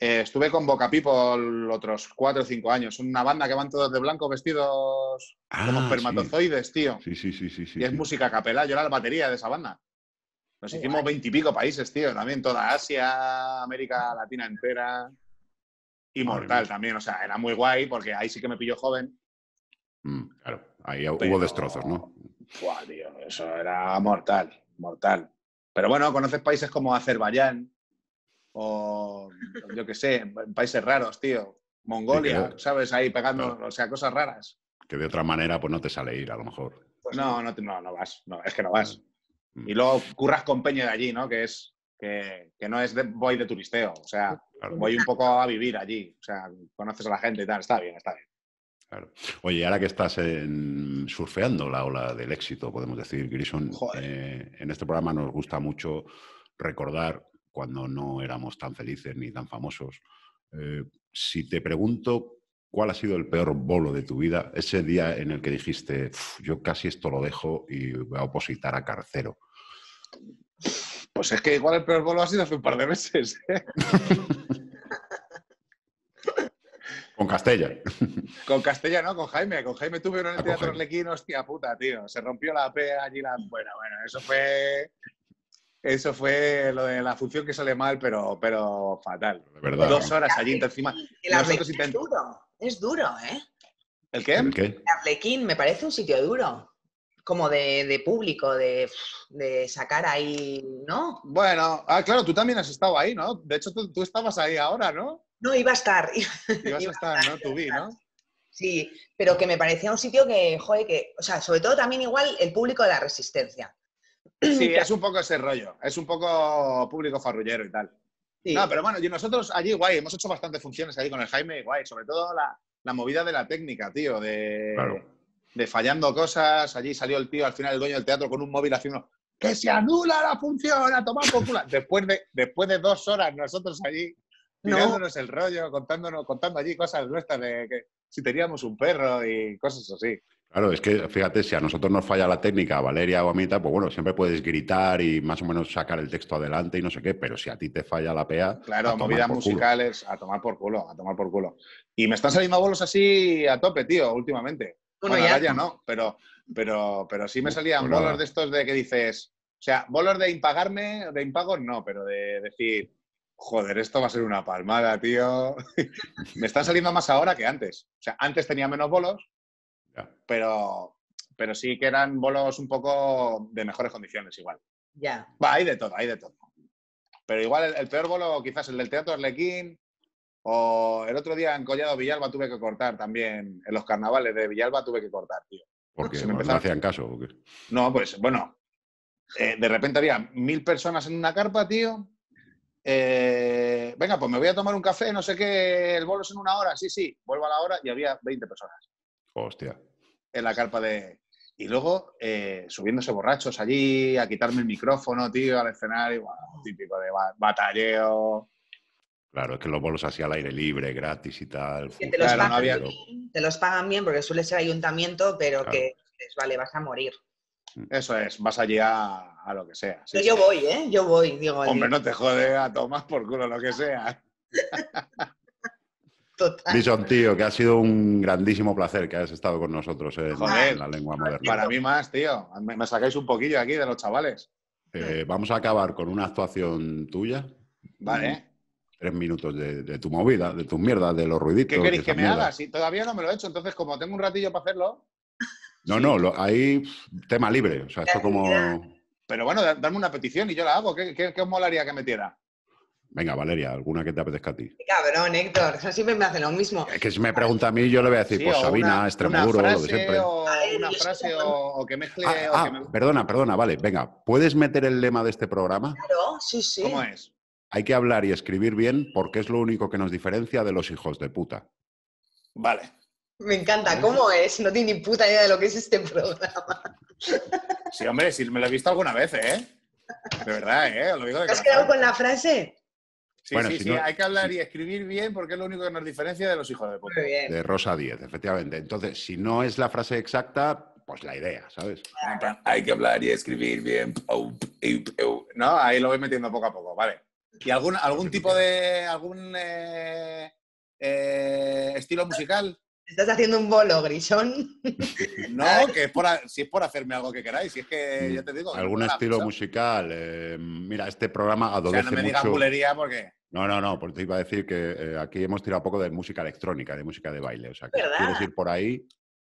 Eh, estuve con Boca People otros cuatro o cinco años. Una banda que van todos de blanco vestidos ah, como espermatozoides, sí. tío. Sí, sí, sí, sí, sí. Y es sí. música a capela. Yo era la batería de esa banda. Nos hicimos veintipico países, tío. También toda Asia, América Latina entera. Y mortal también. O sea, era muy guay porque ahí sí que me pilló joven. Mm, claro, ahí pero... hubo destrozos, ¿no? Buah, tío, eso era mortal, mortal. Pero bueno, conoces países como Azerbaiyán o, yo qué sé, países raros, tío. Mongolia, que... ¿sabes? Ahí pegando, claro. o sea, cosas raras. Que de otra manera pues no te sale ir, a lo mejor. Pues no, no, no, no vas. No, es que no vas. Y luego curras con peña de allí, ¿no? Que es que, que no es de, voy de turisteo, o sea, claro. voy un poco a vivir allí, o sea, conoces a la gente y tal, está bien, está bien. Claro. Oye, ahora que estás en, surfeando la ola del éxito, podemos decir, Grison, eh, en este programa nos gusta mucho recordar cuando no éramos tan felices ni tan famosos. Eh, si te pregunto cuál ha sido el peor bolo de tu vida, ese día en el que dijiste, yo casi esto lo dejo y voy a opositar a Carcero. Pues es que igual el peor bolo ha sido hace un par de meses, ¿eh? Con Castella. Con Castella, no, con Jaime. Con Jaime tuve uno en el Teatro Arlequín, hostia puta, tío. Se rompió la P allí. La... Bueno, bueno, eso fue... Eso fue lo de la función que sale mal, pero, pero fatal. De verdad. Dos horas allí entre encima. El Arlequín es duro, es duro, ¿eh? ¿El qué? ¿El qué? El Arlequín me parece un sitio duro. Como de, de público, de, de sacar ahí, ¿no? Bueno, ah, claro, tú también has estado ahí, ¿no? De hecho, tú, tú estabas ahí ahora, ¿no? No, iba a estar. Iba, Ibas iba a estar, estar, ¿no? Tú vi, ¿no? Sí, pero que me parecía un sitio que, joder, que... O sea, sobre todo también igual el público de La Resistencia. Sí, es un poco ese rollo. Es un poco público farrullero y tal. Sí. No, pero bueno, y nosotros allí, guay, hemos hecho bastantes funciones allí con el Jaime, guay. Sobre todo la, la movida de la técnica, tío, de, claro. de fallando cosas. Allí salió el tío, al final el dueño del teatro con un móvil haciendo ¡que se anula la función! ¡A tomar por culo! Después de, después de dos horas nosotros allí tirándonos no. el rollo, contándonos, contando allí cosas nuestras de que si teníamos un perro y cosas así. Claro, es que fíjate, si a nosotros nos falla la técnica, a Valeria o a mí, pues bueno, siempre puedes gritar y más o menos sacar el texto adelante y no sé qué, pero si a ti te falla la P E A... Claro, movidas musicales, a tomar por culo, a tomar por culo. Y me están saliendo bolos así a tope, tío, últimamente. Bueno, bueno ya. Ahora ya no, pero, pero, pero sí me salían bueno, bolos de estos de que dices... O sea, bolos de impagarme, de impagos no, pero de decir, joder, esto va a ser una palmada, tío. Me están saliendo más ahora que antes. O sea, antes tenía menos bolos, Pero, pero sí que eran bolos un poco de mejores condiciones igual. Ya. Va, hay de todo, hay de todo. Pero igual el, el peor bolo quizás el del Teatro Arlequín o el otro día en Collado Villalba tuve que cortar también. En los carnavales de Villalba tuve que cortar, tío. ¿Por qué? ¿No me hacían caso o qué? No, pues bueno, eh, de repente había mil personas en una carpa, tío. Eh, venga, pues me voy a tomar un café, no sé qué, el bolo es en una hora. Sí, sí, vuelvo a la hora y había veinte personas. Hostia. En la carpa de... Y luego, eh, subiéndose borrachos allí, a quitarme el micrófono, tío, al escenario, bueno, típico de batalleo. Claro, es que los bolos así al aire libre, gratis y tal. Que te, claro, los pagan, no había... te los pagan bien, porque suele ser ayuntamiento, pero claro. que les vale, vas a morir. Eso es, vas allí a, a lo que sea. Sí, yo sí. voy, ¿eh? Yo voy, digo. Hombre, no te jode, a tomar por culo lo que sea. Total. Grison, tío, que ha sido un grandísimo placer que hayas estado con nosotros en, Joder, en la lengua moderna. Para mí más, tío. Me, me sacáis un poquillo aquí de los chavales. Eh, vamos a acabar con una actuación tuya. Vale. Tres minutos de, de tu movida, de tus mierdas, de los ruiditos. ¿Qué queréis que me mierdas. hagas? Si todavía no me lo he hecho, entonces como tengo un ratillo para hacerlo... No, sí. no, lo, ahí tema libre. O sea, esto como... Pero bueno, darme una petición y yo la hago. ¿Qué, qué, qué os molaría que metiera? Venga, Valeria, alguna que te apetezca a ti. Qué cabrón, Héctor. Eso siempre me hace lo mismo. Es que si me pregunta a mí, yo le voy a decir, sí, pues Sabina, una, Extremoduro, una frase, lo de siempre. O una frase o, o que mezcle... Ah, o ah que me... perdona, perdona, vale. Venga, ¿puedes meter el lema de este programa? Claro, sí, sí. ¿Cómo es? Hay que hablar y escribir bien porque es lo único que nos diferencia de los hijos de puta. Vale. Me encanta. ¿Cómo es? No tiene ni puta idea de lo que es este programa. Sí, hombre, sí, me lo he visto alguna vez, ¿eh? De verdad, ¿eh? Lo digo de ¿Te has quedado con la frase? Sí, bueno, sí, si sí, no... hay que hablar y escribir bien porque es lo único que nos diferencia de los hijos de puta. De Rosa Díez, efectivamente. Entonces, si no es la frase exacta, pues la idea, ¿sabes? Hay que hablar y escribir bien. No, ahí lo voy metiendo poco a poco, vale. ¿Y algún, algún tipo de... algún eh, eh, estilo musical? ¿Estás haciendo un bolo, Grison? No, que es por, si es por hacerme algo que queráis, si es que ya te digo... Algún estilo musical. Eh, mira, este programa adolece mucho... O sea, no me digas bulería porque... No, no, no, porque te iba a decir que eh, aquí hemos tirado poco de música electrónica, de música de baile. O sea, que quieres ir por ahí...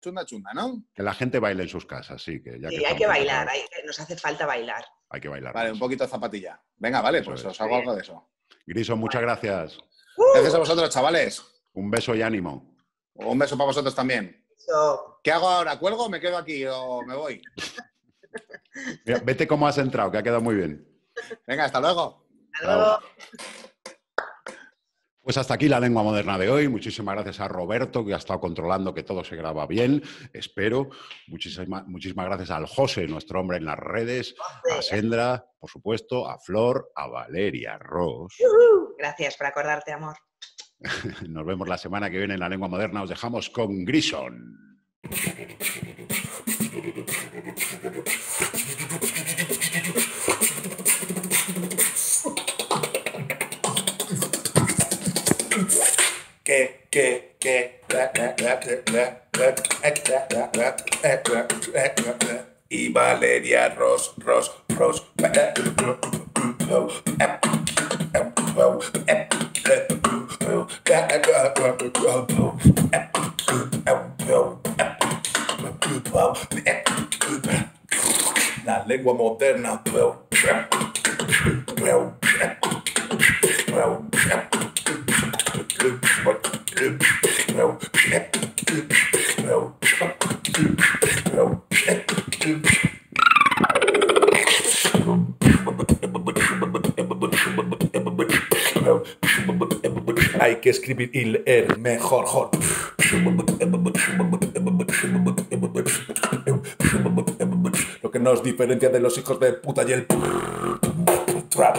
Chunda, chunda, ¿no? Que la gente baile en sus casas, sí. Que ya sí, que hay que bailar, hay, nos hace falta bailar. Hay que bailar. Vale, más. Un poquito de zapatilla. Venga, vale, eso pues es. Os hago algo de eso. Grison, muchas vale. gracias. Uh, gracias a vosotros, chavales. Un beso y ánimo. Un beso para vosotros también. Eso. ¿Qué hago ahora? ¿Cuelgo o me quedo aquí o me voy? Mira, vete cómo has entrado, que ha quedado muy bien. Venga, hasta luego. Hasta luego. Pues hasta aquí la lengua moderna de hoy. Muchísimas gracias a Roberto, que ha estado controlando que todo se graba bien, espero. Muchísima, muchísimas gracias al José, nuestro hombre en las redes, a Sendra, por supuesto, a Flor, a Valeria Ros. Uh-huh. Gracias por acordarte, amor. Nos vemos la semana que viene en la lengua moderna. Os dejamos con Grison. Que, que, que, y Valeria Ros, Ros, Ros, la lengua moderna. Well, hay que escribir y leer mejor. Jor. Lo que nos diferencia de los hijos de puta y el trap.